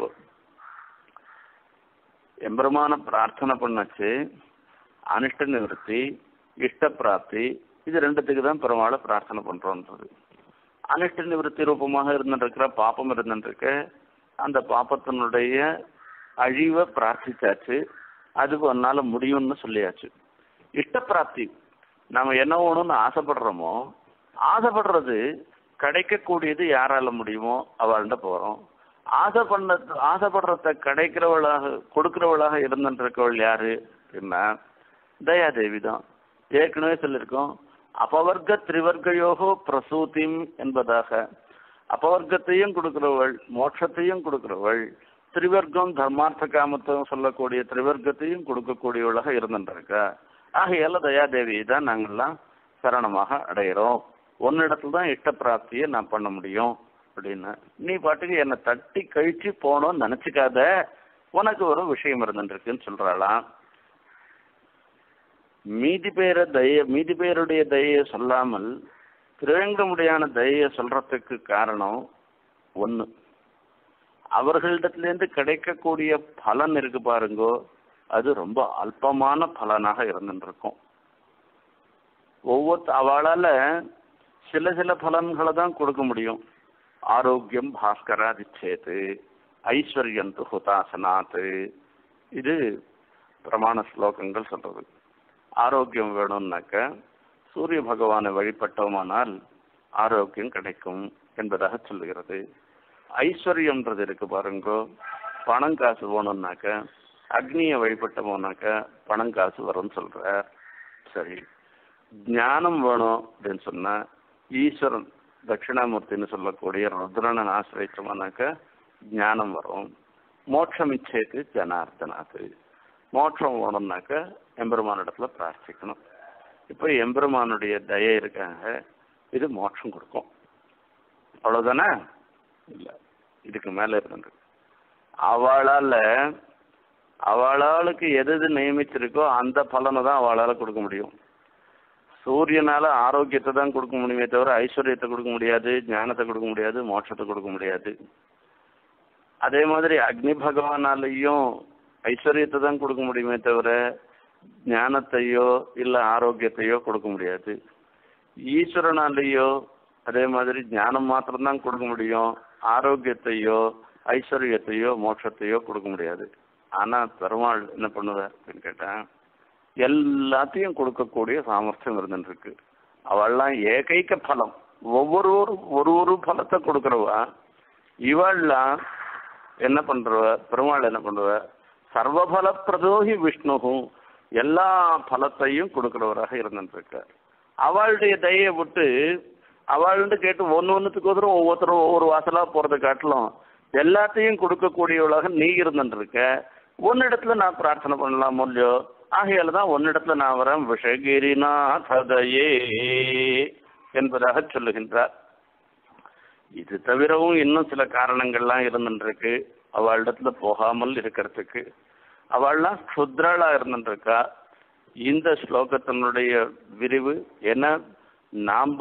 எம்பெருமான பிரார்த்தனை பண்ணச்சு அனிஷ்ட நிவர்த்தி இஷ்ட பிராப்தி, இது ரெண்டுத்துக்கு தான் பெருமாளை பிரார்த்தனை பண்ணுறோன்றது. அனிஷ்ட நிவர்த்தி ரூபமாக இருந்துருக்கிற பாப்பம் இருந்துருக்க, அந்த பாப்பத்தினுடைய அழிவை பிரார்த்திச்சாச்சு, அதுக்கு ஒன்னால் முடியும்னு சொல்லியாச்சு. இஷ்ட பிராப்தி நாம் என்ன வேணும்னு ஆசைப்படுறோமோ, ஆசைப்படுறது கிடைக்கக்கூடியது யாரால முடியுமோ அவள்கிட்ட போகிறோம். ஆசைப்படுறத கிடைக்கிறவளாக கொடுக்குறவளாக இருந்துருக்கவள் யாரு அப்படின்னா தயாதேவி தான். ஏற்கனவே சொல்லியிருக்கோம், அபவர்க்க திரிவர்கயோகோ பிரசூதிம் என்பதாக. அபவர்க்கத்தையும் கொடுக்குறவள், மோட்சத்தையும் கொடுக்குறவள், திரிவர்க்கம் தர்மார்த்த காமத்தையும் சொல்லக்கூடிய திரிவர்க்கத்தையும் கொடுக்கக்கூடியவளாக இருந்துருக்கா. ஆகையால தயாதேவி தான் நாங்கள்லாம் சரணமாக அடைகிறோம். ஒன்னிடத்துல தான் இஷ்ட பிராப்தியை நான் பண்ண முடியும் அப்படின்னு நீ பாட்டுக்கு என்னை தட்டி கழிச்சு போனோம்னு நினச்சிக்காத, உனக்கு ஒரு விஷயம் இருந்துருக்குன்னு சொல்கிறாளாம். மீதி பேருடைய தயையை சொல்லாமல் திருவேங்கடமுடியான தயையை சொல்கிறதுக்கு காரணம் ஒன்று, அவர்களிடத்துலேருந்து கிடைக்கக்கூடிய பலன் இருக்கு பாருங்கோ, அது ரொம்ப அல்பமான பலனாக இருந்துருக்கும். ஒவ்வொரு அவளால் சில சில பலன்களை தான் கொடுக்க முடியும். ஆரோக்கியம் பாஸ்கராதிச்சேது ஐஸ்வர்யம் து ஹுதாசனாத்து, இது பிரமாண ஸ்லோகங்கள் சொல்கிறது. ஆரோக்கியம் வேணும்னாக்க சூரிய பகவானை வழிபட்டோமானால் ஆரோக்கியம் கிடைக்கும் என்பதாக சொல்லுகிறது. ஐஸ்வர்யம்ன்றது இருக்கு பாருங்கோ, பணம் காசு வேணும்னாக்க அக்னியை வழிபட்டோம்னாக்க பணம் காசு வரும்னு சொல்கிறார். சரி, ஞானம் வேணும் அப்படின்னு சொன்னால் ஈஸ்வரன் தட்சிணாமூர்த்தின்னு சொல்லக்கூடிய ருத்ரனை ஆசிரியச்சோம்னாக்க ஞானம் வரும். மோட்சம் இச்சேக்கு ஜனார்த்தனாது, மோட்சம் வேணும்னாக்க எம்பெருமான இடத்துல பிரார்த்திக்கணும். இப்போ எம்பெருமானுடைய தயை இருக்காங்க, இது மோட்சம் கொடுக்கும். அவ்வளோதானே? இல்லை, இதுக்கு மேலே இருந்து அவளாளுக்கு எது எது நியமிச்சிருக்கோ அந்த பலனை தான் அவளால் கொடுக்க முடியும். சூரியனால் ஆரோக்கியத்தை தான் கொடுக்க முடியுமே தவிர ஐஸ்வர்யத்தை கொடுக்க முடியாது, ஞானத்தை கொடுக்க முடியாது, மோட்சத்தை கொடுக்க முடியாது. அதே மாதிரி அக்னி பகவானாலேயும் ஐஸ்வர்யத்தை தான் கொடுக்க முடியுமே தவிர ஞானத்தையோ இல்லை ஆரோக்கியத்தையோ கொடுக்க முடியாது. ஈஸ்வரனாலேயோ அதே மாதிரி ஞானம் மாத்திரம்தான் கொடுக்க முடியும், ஆரோக்கியத்தையோ ஐஸ்வர்யத்தையோ மோட்சத்தையோ கொடுக்க முடியாது. ஆனால் பெருமாள் என்ன பண்ணுவார் அப்படின்னு கேட்டால் எல்லாத்தையும் கொடுக்கக்கூடிய சாமர்த்தியம் இருந்துருக்கு. அவள்லாம் ஏகைக்க பலம், ஒரு பலத்தை கொடுக்குறவா. இவள்லாம் என்ன பண்ணுறவ, பெருமாள் என்ன பண்ணுவார், சர்வபல பிரதோகி விஷ்ணுவும் எல்லா பலத்தையும் கொடுக்குறவராக இருந்துருக்கார். அவளுடைய தயை விட்டு அவள்கிட்ட கேட்டு ஒன்றுத்துக்கு ஒருத்தரும் ஒவ்வொருத்தரும் ஒவ்வொரு வாசலாக போகிறத காட்டிலும் எல்லாத்தையும் கொடுக்கக்கூடியவளாக நீ இருந்துருக்க, ஒன்னிடத்துல நான் பிரார்த்தனை பண்ணலாம் இல்லையோ, ஆகையால தான் ஒன்னிடத்துல நான் வரேன் விஷகிரிநாததையே என்பதாக சொல்லுகின்றார். இது தவிரவும் இன்னும் சில காரணங்கள்லாம் இருந்துருக்கு அவளிடத்துல போகாமல் இருக்கிறதுக்கு. அவள்லாம் சுத்ராளா இருந்துருக்கா. இந்த ஸ்லோகத்தினுடைய விரிவு என்ன, நாம்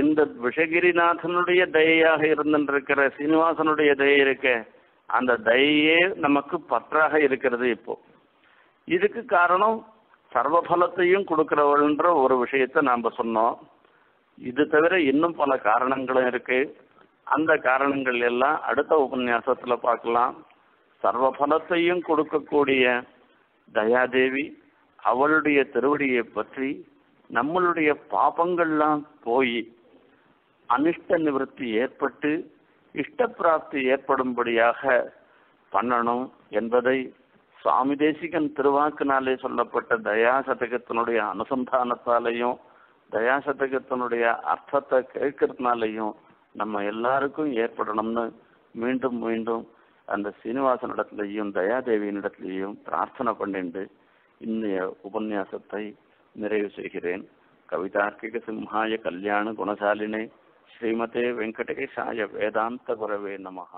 இந்த விஷகிரிநாதனுடைய தயையாக இருந்துருக்கிற சீனிவாசனுடைய தயை இருக்க, அந்த தயையே நமக்கு பற்றாக இருக்கிறது. இப்போ இதுக்கு காரணம் சர்வபலத்தையும் கொடுக்குறவள்ன்ற ஒரு விஷயத்தை நாம் சொன்னோம். இது தவிர இன்னும் பல காரணங்களும் இருக்கு. அந்த காரணங்கள் எல்லாம் அடுத்த உபன்யாசத்தில் பார்க்கலாம். சர்வபலத்தையும் கொடுக்கக்கூடிய தயாதேவி அவளுடைய திருவடியை பற்றி நம்மளுடைய பாபங்கள்லாம் போய் அனிஷ்ட நிவர்த்தி ஏற்பட்டு இஷ்ட பிராப்தி ஏற்படும்படியாக பண்ணணும் என்பதை சுவாமி தேசிகன் திருவாக்கினாலே சொல்லப்பட்ட தயாசதகத்தினுடைய அனுசந்தானத்தாலையும் தயாசதகத்தினுடைய அர்த்தத்தை கேட்கறதுனாலையும் நம்ம எல்லாருக்கும் ஏற்படணும்னு மீண்டும் மீண்டும் அந்த சீனிவாசனிடத்திலையும் தயாதேவியினிடத்திலையும் பிரார்த்தனை பண்ணிட்டு இன்றைய உபன்யாசத்தை நிறைவு செய்கிறேன். கவிதார்க்கிக சிம்ஹாய கல்யாண குணசாலினே ஸ்ரீமதே வெங்கடேஷாய வேதாந்த குரவே நமஹ.